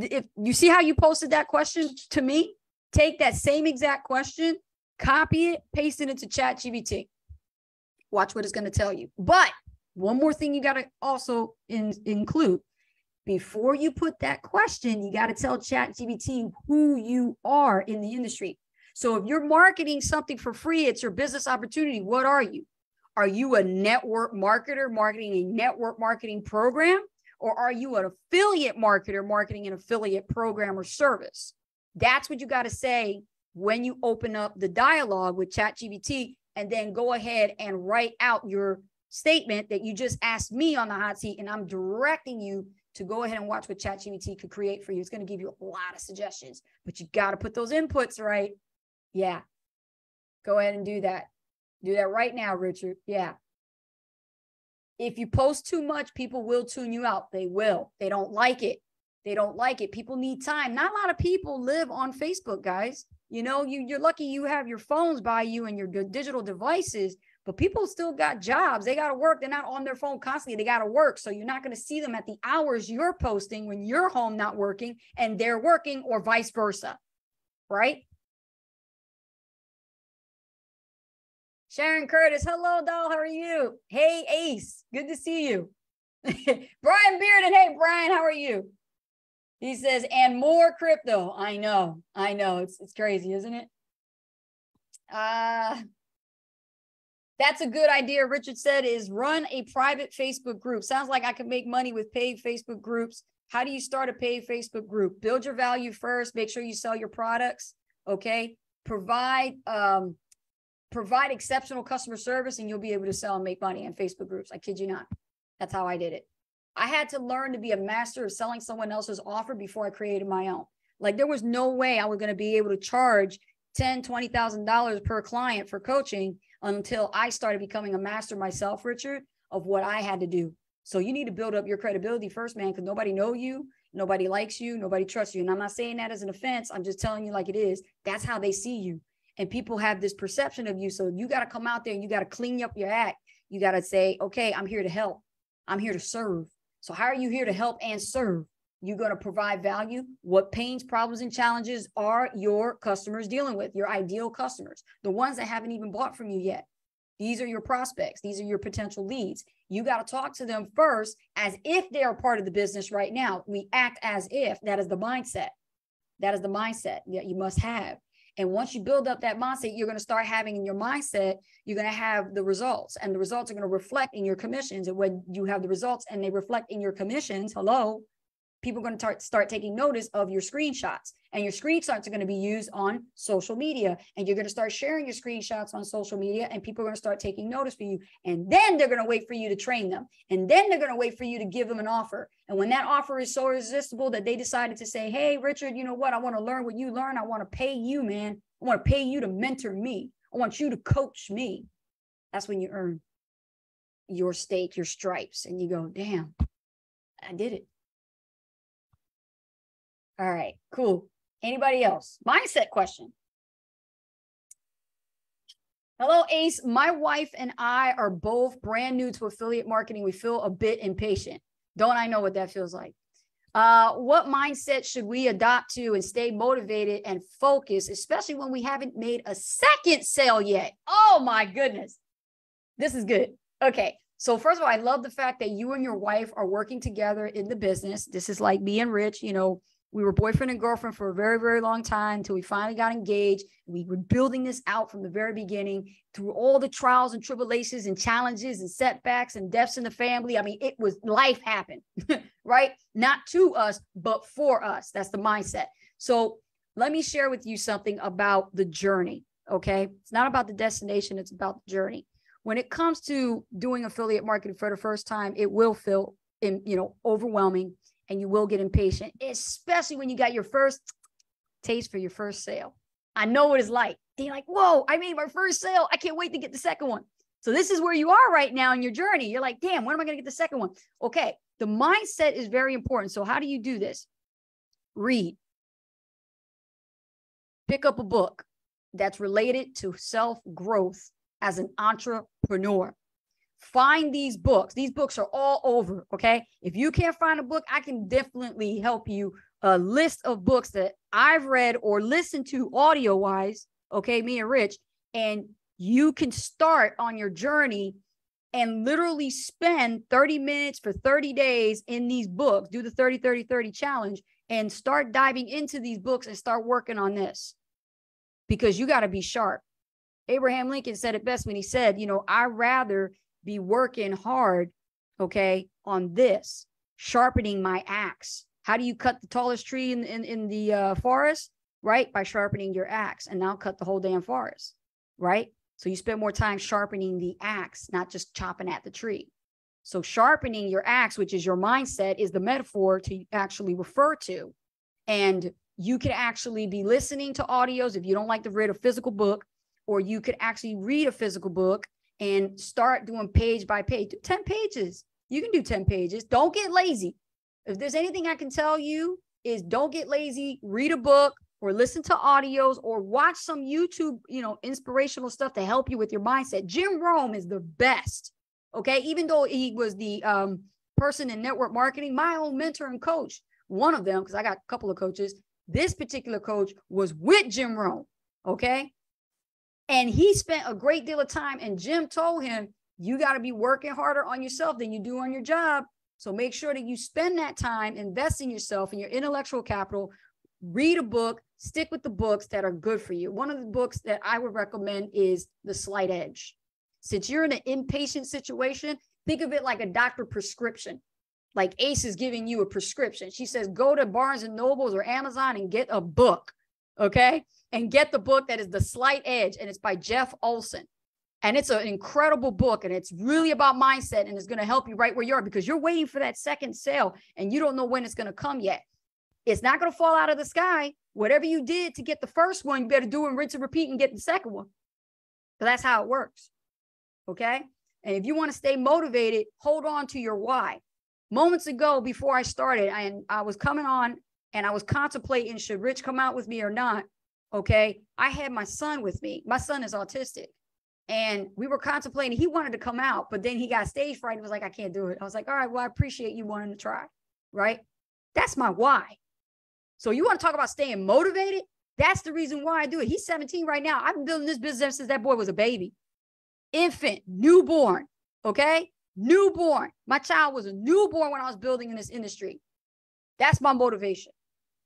If you see how you posted that question to me, take that same exact question, copy it, paste it into ChatGPT. Watch what it's going to tell you. But one more thing you got to also include. Before you put that question, you got to tell ChatGPT who you are in the industry. So if you're marketing something for free, it's your business opportunity. What are you? Are you a network marketer marketing a network marketing program? Or are you an affiliate marketer marketing an affiliate program or service? That's what you got to say when you open up the dialogue with ChatGPT, and then go ahead and write out your statement that you just asked me on the hot seat, and I'm directing you to go ahead and watch what ChatGPT could create for you. It's going to give you a lot of suggestions, but you got to put those inputs right. Yeah. Go ahead and do that. Do that right now, Richard. Yeah. If you post too much, people will tune you out. They will. They don't like it. They don't like it. People need time. Not a lot of people live on Facebook, guys. You know, you're lucky you have your phones by you and your digital devices, but people still got jobs. They got to work. They're not on their phone constantly. They got to work. So you're not going to see them at the hours you're posting when you're home not working and they're working, or vice versa, right? Sharon Curtis, hello, doll. How are you? Hey, Ace. Good to see you. Brian Bearden, hey, Brian, how are you? He says, and more crypto. I know. It's crazy, isn't it? That's a good idea, Richard said, is run a private Facebook group. Sounds like I can make money with paid Facebook groups. How do you start a paid Facebook group? Build your value first. Make sure you sell your products, okay? Provide exceptional customer service, and you'll be able to sell and make money in Facebook groups. I kid you not. That's how I did it. I had to learn to be a master of selling someone else's offer before I created my own. Like, there was no way I was going to be able to charge $10,000, $20,000 per client for coaching until I started becoming a master myself, Richard, of what I had to do. So you need to build up your credibility first, man, because nobody knows you. Nobody likes you. Nobody trusts you. And I'm not saying that as an offense. I'm just telling you like it is. That's how they see you. And people have this perception of you. So you got to come out there and you got to clean up your act. You got to say, okay, I'm here to help. I'm here to serve. So how are you here to help and serve? You're going to provide value. What pains, problems, and challenges are your customers dealing with, your ideal customers, the ones that haven't even bought from you yet? These are your prospects. These are your potential leads. You got to talk to them first as if they are part of the business right now. We act as if. That is the mindset. That is the mindset that you must have. And once you build up that mindset, you're going to start having in your mindset, you're going to have the results, and the results are going to reflect in your commissions. And when you have the results and they reflect in your commissions, hello, people are going to start taking notice of your screenshots, and your screenshots are going to be used on social media, and you're going to start sharing your screenshots on social media, and people are going to start taking notice for you. And then they're going to wait for you to train them. And then they're going to wait for you to give them an offer. And when that offer is so irresistible that they decided to say, hey, Richard, you know what? I want to learn what you learn. I want to pay you, man. I want to pay you to mentor me. I want you to coach me. That's when you earn your stake, your stripes, and you go, damn, I did it. All right, cool. Anybody else? Mindset question. Hello, Ace. My wife and I are both brand new to affiliate marketing. We feel a bit impatient. Don't I know what that feels like? What mindset should we adopt to and stay motivated and focused, especially when we haven't made a second sale yet? Oh my goodness. This is good. Okay. So first of all, I love the fact that you and your wife are working together in the business. This is like me and Rich, you know, we were boyfriend and girlfriend for a very, very long time until we finally got engaged. We were building this out from the very beginning through all the trials and tribulations and challenges and setbacks and deaths in the family. I mean, it was life happened, right? Not to us, but for us. That's the mindset. So let me share with you something about the journey. Okay. It's not about the destination. It's about the journey. When it comes to doing affiliate marketing for the first time, it will feel, overwhelming, and you will get impatient, especially when you got your first taste for your first sale. I know what it's like. And you're like, whoa, I made my first sale. I can't wait to get the second one. So this is where you are right now in your journey. You're like, damn, when am I going to get the second one? Okay. The mindset is very important. So how do you do this? Read. Pick up a book that's related to self-growth as an entrepreneur. Find these books. These books are all over, okay? If you can't find a book, I can definitely help you. A list of books that I've read or listened to audio-wise, okay, me and Rich, and you can start on your journey and literally spend 30 minutes for 30 days in these books. Do the 30-30-30 challenge and start diving into these books and start working on this, because you got to be sharp. Abraham Lincoln said it best when he said, I'd rather be working hard, okay, on this, sharpening my axe. How do you cut the tallest tree in the forest? Right? By sharpening your axe, and now cut the whole damn forest, right? So you spend more time sharpening the axe, not just chopping at the tree. So sharpening your axe, which is your mindset, is the metaphor to actually refer to. And you could actually be listening to audios if you don't like to read a physical book, or you could actually read a physical book and start doing page by page. Do 10 pages. You can do 10 pages. Don't get lazy. If there's anything I can tell you is don't get lazy, read a book or listen to audios or watch some YouTube, inspirational stuff to help you with your mindset. Jim Rohn is the best. Okay. Even though he was the person in network marketing, my own mentor and coach, one of them, cause I got a couple of coaches, this particular coach was with Jim Rohn. Okay. And he spent a great deal of time, and Jim told him, you got to be working harder on yourself than you do on your job. So make sure that you spend that time investing yourself in your intellectual capital, read a book, stick with the books that are good for you. One of the books that I would recommend is The Slight Edge. Since you're in an impatient situation, think of it like a doctor prescription. Like Ace is giving you a prescription. She says, go to Barnes and Nobles or Amazon and get a book, okay? And get the book that is The Slight Edge, and it's by Jeff Olson. And it's an incredible book, and it's really about mindset, and it's going to help you right where you are, because you're waiting for that second sale and you don't know when it's going to come yet. It's not going to fall out of the sky. Whatever you did to get the first one, you better do and rinse and repeat and get the second one. So that's how it works. Okay. And if you want to stay motivated, hold on to your why. Moments ago, before I started, I was coming on and I was contemplating, should Rich come out with me or not? Okay. I had my son with me. My son is autistic. And we were contemplating, he wanted to come out, but then he got stage fright and was like, I can't do it. I was like, all right, well, I appreciate you wanting to try, right? That's my why. So you want to talk about staying motivated? That's the reason why I do it. He's 17 right now. I've been building this business since that boy was a baby. Infant, newborn, okay? Newborn. My child was a newborn when I was building in this industry. That's my motivation.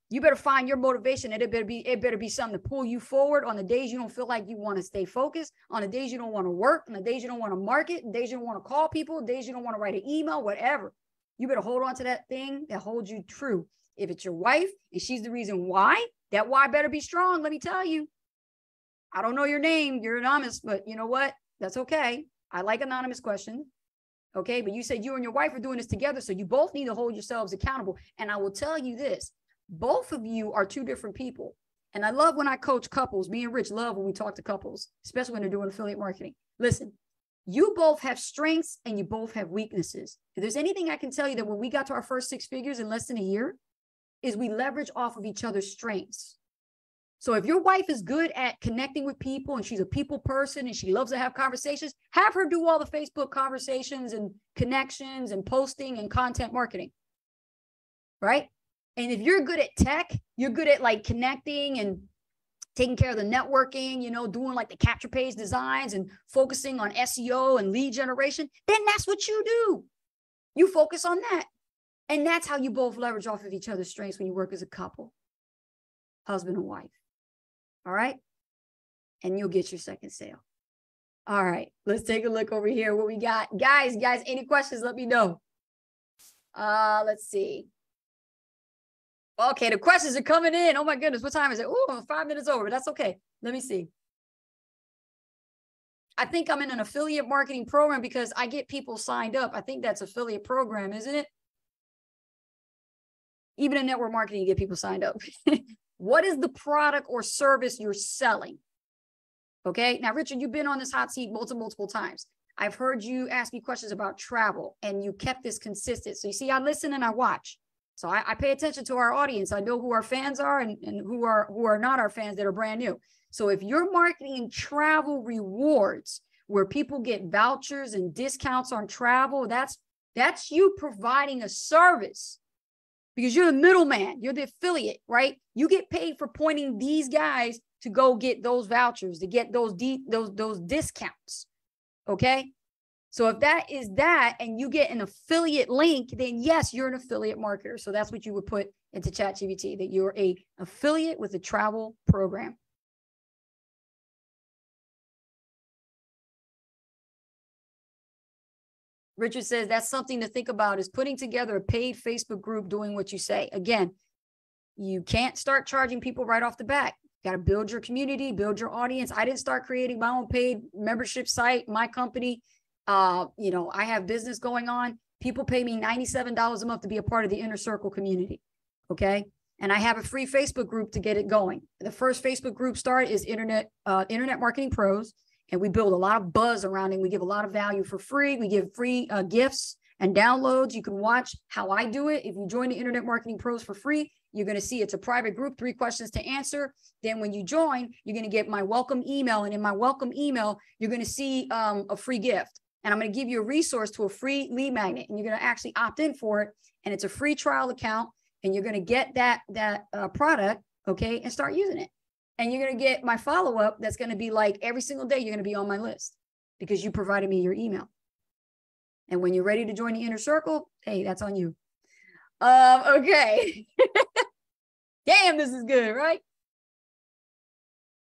You better find your motivation, and it better be something to pull you forward on the days you don't feel like you want to stay focused, on the days you don't want to work, on the days you don't want to market, the days you don't want to call people, the days you don't want to write an email, whatever. You better hold on to that thing that holds you true. If it's your wife and she's the reason why, that why better be strong. Let me tell you, I don't know your name. You're anonymous, but you know what? That's okay. I like anonymous questions. Okay. But you said you and your wife are doing this together. So you both need to hold yourselves accountable. And I will tell you this. Both of you are two different people. And I love when I coach couples. Me and Rich love when we talk to couples, especially when they're doing affiliate marketing. Listen, you both have strengths and you both have weaknesses. If there's anything I can tell you that when we got to our first six figures in less than a year is we leverage off of each other's strengths. So if your wife is good at connecting with people and she's a people person and she loves to have conversations, have her do all the Facebook conversations and connections and posting and content marketing, right? And if you're good at tech, you're good at like connecting and taking care of the networking, doing like the capture page designs and focusing on SEO and lead generation, then that's what you do. You focus on that. And that's how you both leverage off of each other's strengths when you work as a couple, husband and wife. All right. And you'll get your second sale. All right. Let's take a look over here. What we got, guys, any questions? Let me know. Let's see. Okay, the questions are coming in. Oh my goodness, what time is it? Oh, 5 minutes over, but that's okay. Let me see. I think I'm in an affiliate marketing program because I get people signed up. I think that's affiliate program, isn't it? Even in network marketing, you get people signed up. What is the product or service you're selling? Okay, now, Richard, you've been on this hot seat multiple times. I've heard you ask me questions about travel and you kept this consistent. So you see, I listen and I watch. So I pay attention to our audience. I know who our fans are and who are not our fans that are brand new. So if you're marketing travel rewards where people get vouchers and discounts on travel, that's you providing a service because you're the middleman, you're the affiliate, right? You get paid for pointing these guys to go get those vouchers, to get those discounts, okay? So if that is that and you get an affiliate link, then yes, you're an affiliate marketer. So that's what you would put into ChatGPT, that you're an affiliate with a travel program. Richard says that's something to think about, is putting together a paid Facebook group, doing what you say. Again, you can't start charging people right off the bat. Got to build your community, build your audience. I didn't start creating my own paid membership site, my company. You know, I have business going on. People pay me $97 a month to be a part of the Inner Circle community. Okay. And I have a free Facebook group to get it going. The first Facebook group start is Internet Marketing Pros. And we build a lot of buzz around it. We give a lot of value for free. We give free gifts and downloads. You can watch how I do it. If you join the Internet Marketing Pros for free, you're going to see it's a private group, 3 questions to answer. Then when you join, you're going to get my welcome email. And in my welcome email, you're going to see a free gift. And I'm going to give you a resource to a free lead magnet, and you're going to actually opt in for it. And it's a free trial account, and you're going to get that product, okay, and start using it. And you're going to get my follow-up that's going to be like every single day you're going to be on my list because you provided me your email. And when you're ready to join the Inner Circle, hey, that's on you. Okay. Damn, this is good, right?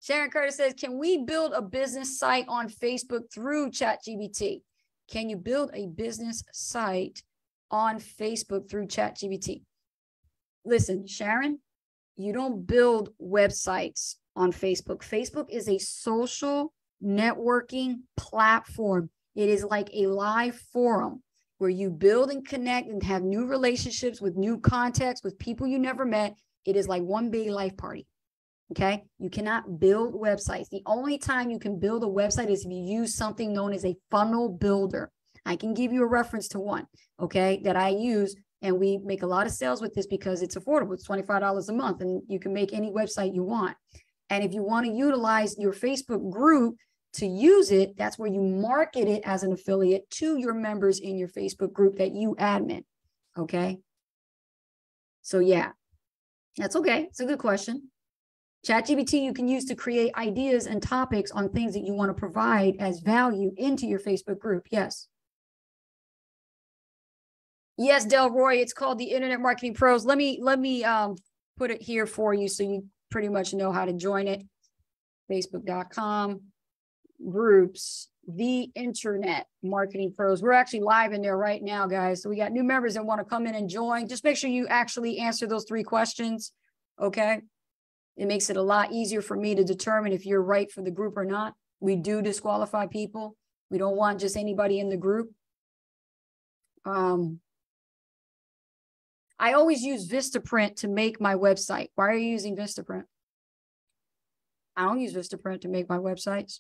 Sharon Curtis says, can we build a business site on Facebook through ChatGPT? Can you build a business site on Facebook through ChatGPT? Listen, Sharon, you don't build websites on Facebook. Facebook is a social networking platform. It is like a live forum where you build and connect and have new relationships with new contacts, with people you never met. It is like one big life party. Okay, you cannot build websites. The only time you can build a website is if you use something known as a funnel builder. I can give you a reference to one, okay, that I use, and we make a lot of sales with this because it's affordable. It's $25 a month, and you can make any website you want. And if you want to utilize your Facebook group to use it, that's where you market it as an affiliate to your members in your Facebook group that you admin, okay? So yeah, that's okay. It's a good question. ChatGPT you can use to create ideas and topics on things that you want to provide as value into your Facebook group. Yes. Yes, Delroy, it's called the Internet Marketing Pros. Let me put it here for you so you pretty much know how to join it. Facebook.com/groups, the Internet Marketing Pros. We're actually live in there right now, guys. So we got new members that want to come in and join. Just make sure you actually answer those 3 questions, okay? It makes it a lot easier for me to determine if you're right for the group or not. We do disqualify people. We don't want just anybody in the group. I always use Vistaprint to make my website. Why are you using Vistaprint? I don't use Vistaprint to make my websites.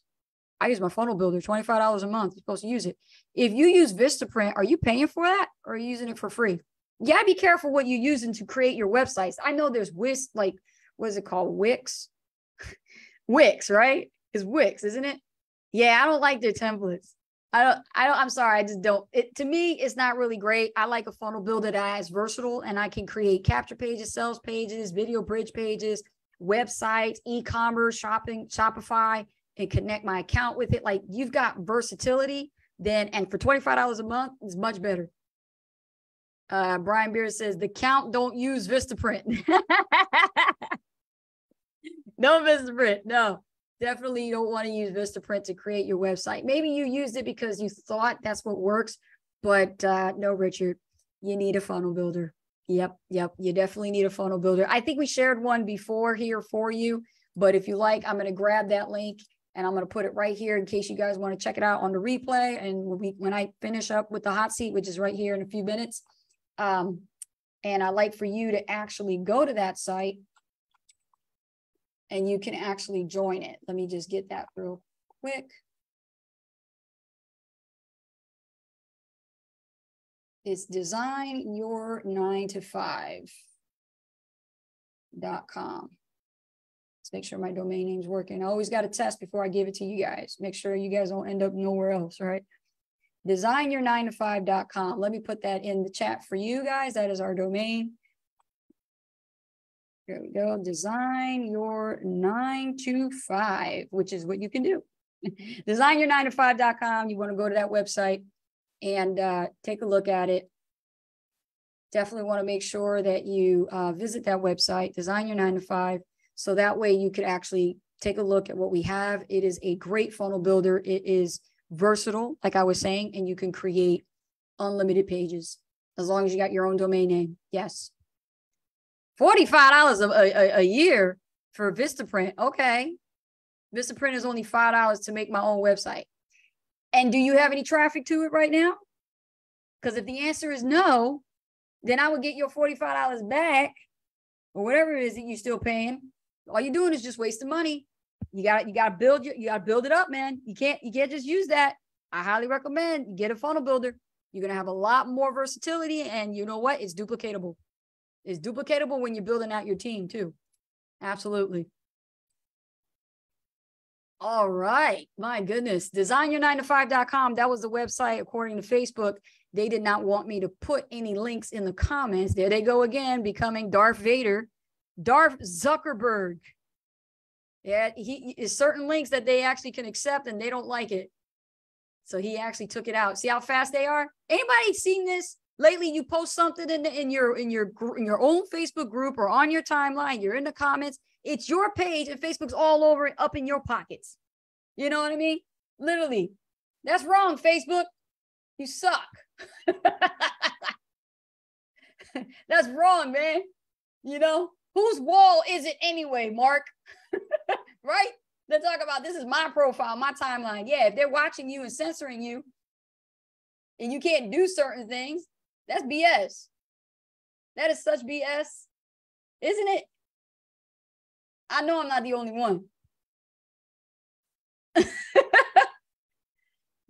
I use my funnel builder, $25 a month. You're supposed to use it. If you use Vistaprint, are you paying for that or are you using it for free? Yeah, be careful what you're using to create your websites. I know there's what is it called? Wix? Wix, right? It's Wix, isn't it? Yeah, I don't like their templates. I'm sorry. I just don't. To me, it's not really great. I like a funnel builder that is versatile, and I can create capture pages, sales pages, video bridge pages, websites, e-commerce, shopping, Shopify, and connect my account with it. Like, you've got versatility then, and for $25 a month, it's much better. Brian Beard says, the Count don't use Vistaprint. No Vistaprint, no. Definitely you don't want to use Vistaprint to create your website. Maybe you used it because you thought that's what works, but no, Richard, you need a funnel builder. Yep. You definitely need a funnel builder. I think we shared one before here for you, but if you like, I'm going to grab that link and I'm going to put it right here in case you guys want to check it out on the replay. And when I finish up with the hot seat, which is right here in a few minutes, and I'd like for you to actually go to that site and you can actually join it. Let me just get that real quick. It's designyour9to5.com. Let's make sure my domain name's working. I always got to test before I give it to you guys. Make sure you guys don't end up nowhere else, right? Designyour9to5.com. Let me put that in the chat for you guys. That is our domain. There we go. Designyour9to5, which is what you can do. Designyour9to5.com. You want to go to that website and take a look at it. Definitely want to make sure that you visit that website, Designyour9to5, so that way you could actually take a look at what we have. It is a great funnel builder. It is versatile, like I was saying, and you can create unlimited pages as long as you got your own domain name. Yes. $45 a year for Vistaprint. Okay. Vistaprint is only $5 to make my own website. And do you have any traffic to it right now? Because if the answer is no, then I would get your $45 back or whatever it is that you're still paying. All you're doing is just wasting money. You gotta build it up, man. You can't just use that. I highly recommend you get a funnel builder. You're gonna have a lot more versatility, and you know what? It's duplicatable. It's duplicatable when you're building out your team too. Absolutely. All right. My goodness. Designyour9to5.com. That was the website. According to Facebook, they did not want me to put any links in the comments. There they go again, becoming Darth Vader, Darth Zuckerberg. Yeah, he is certain links that they actually can accept and they don't like it. So he actually took it out. See how fast they are? Anybody seen this? Lately, you post something in your own Facebook group or on your timeline, you're in the comments. It's your page and Facebook's all over it, up in your pockets. You know what I mean? Literally. That's wrong, Facebook. You suck. That's wrong, man. You know? Whose wall is it anyway, Mark? Right? They're talking about this is my profile, my timeline. Yeah, if they're watching you and censoring you and you can't do certain things, that's BS. That is such BS, isn't it? I know I'm not the only one.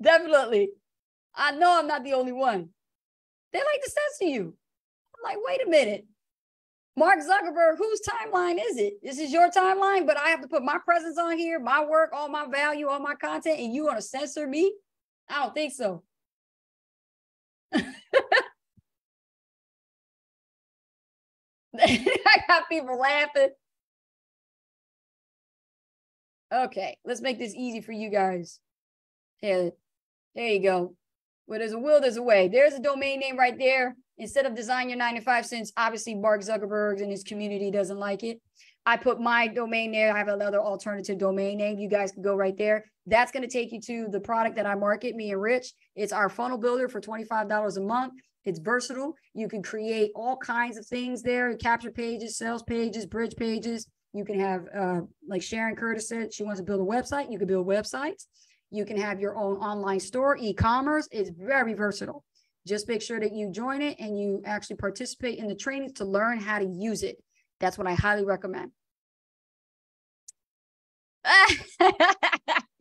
Definitely. I know I'm not the only one. They like to censor you. I'm like, wait a minute. Mark Zuckerberg, whose timeline is it? This is your timeline, but I have to put my presence on here, my work, all my value, all my content, and you want to censor me? I don't think so. I got people laughing. Okay, let's make this easy for you guys. Yeah, there you go. Where there's a will, there's a way. There's a domain name right there. Instead of Designyour9to5, since obviously Mark Zuckerberg and his community doesn't like it, I put my domain there. I have another alternative domain name. You guys can go right there. That's going to take you to the product that I market, me and Rich. It's our funnel builder for $25 a month. It's versatile. You can create all kinds of things there. Capture pages, sales pages, bridge pages. You can have, like Sharon Curtis said, she wants to build a website. You can build websites. You can have your own online store, e-commerce. It's very versatile. Just make sure that you join it and you actually participate in the trainings to learn how to use it. That's what I highly recommend.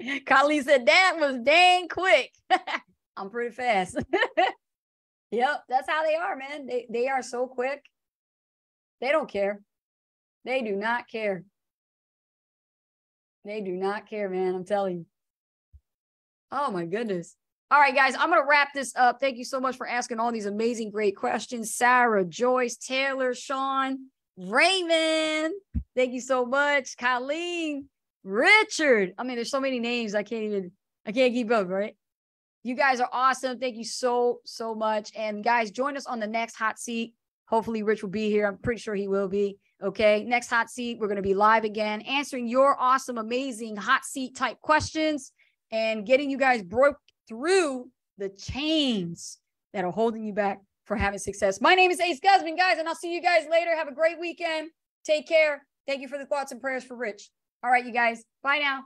Kylie said, that was dang quick. I'm pretty fast. Yep, that's how they are, man. They are so quick. They don't care. They do not care. They do not care, man. I'm telling you. Oh, my goodness. All right, guys, I'm going to wrap this up. Thank you so much for asking all these amazing, great questions. Sarah, Joyce, Taylor, Sean, Raymond. Thank you so much. Colleen, Richard. I mean, there's so many names. I can't keep up, right? You guys are awesome. Thank you so, so much. And guys, join us on the next hot seat. Hopefully, Rich will be here. I'm pretty sure he will be. Okay, next hot seat, we're going to be live again, answering your awesome, amazing hot seat type questions and getting you guys broke through the chains that are holding you back for having success. My name is Ace Guzman, guys, and I'll see you guys later. Have a great weekend. Take care. Thank you for the thoughts and prayers for Rich. All right, you guys. Bye now.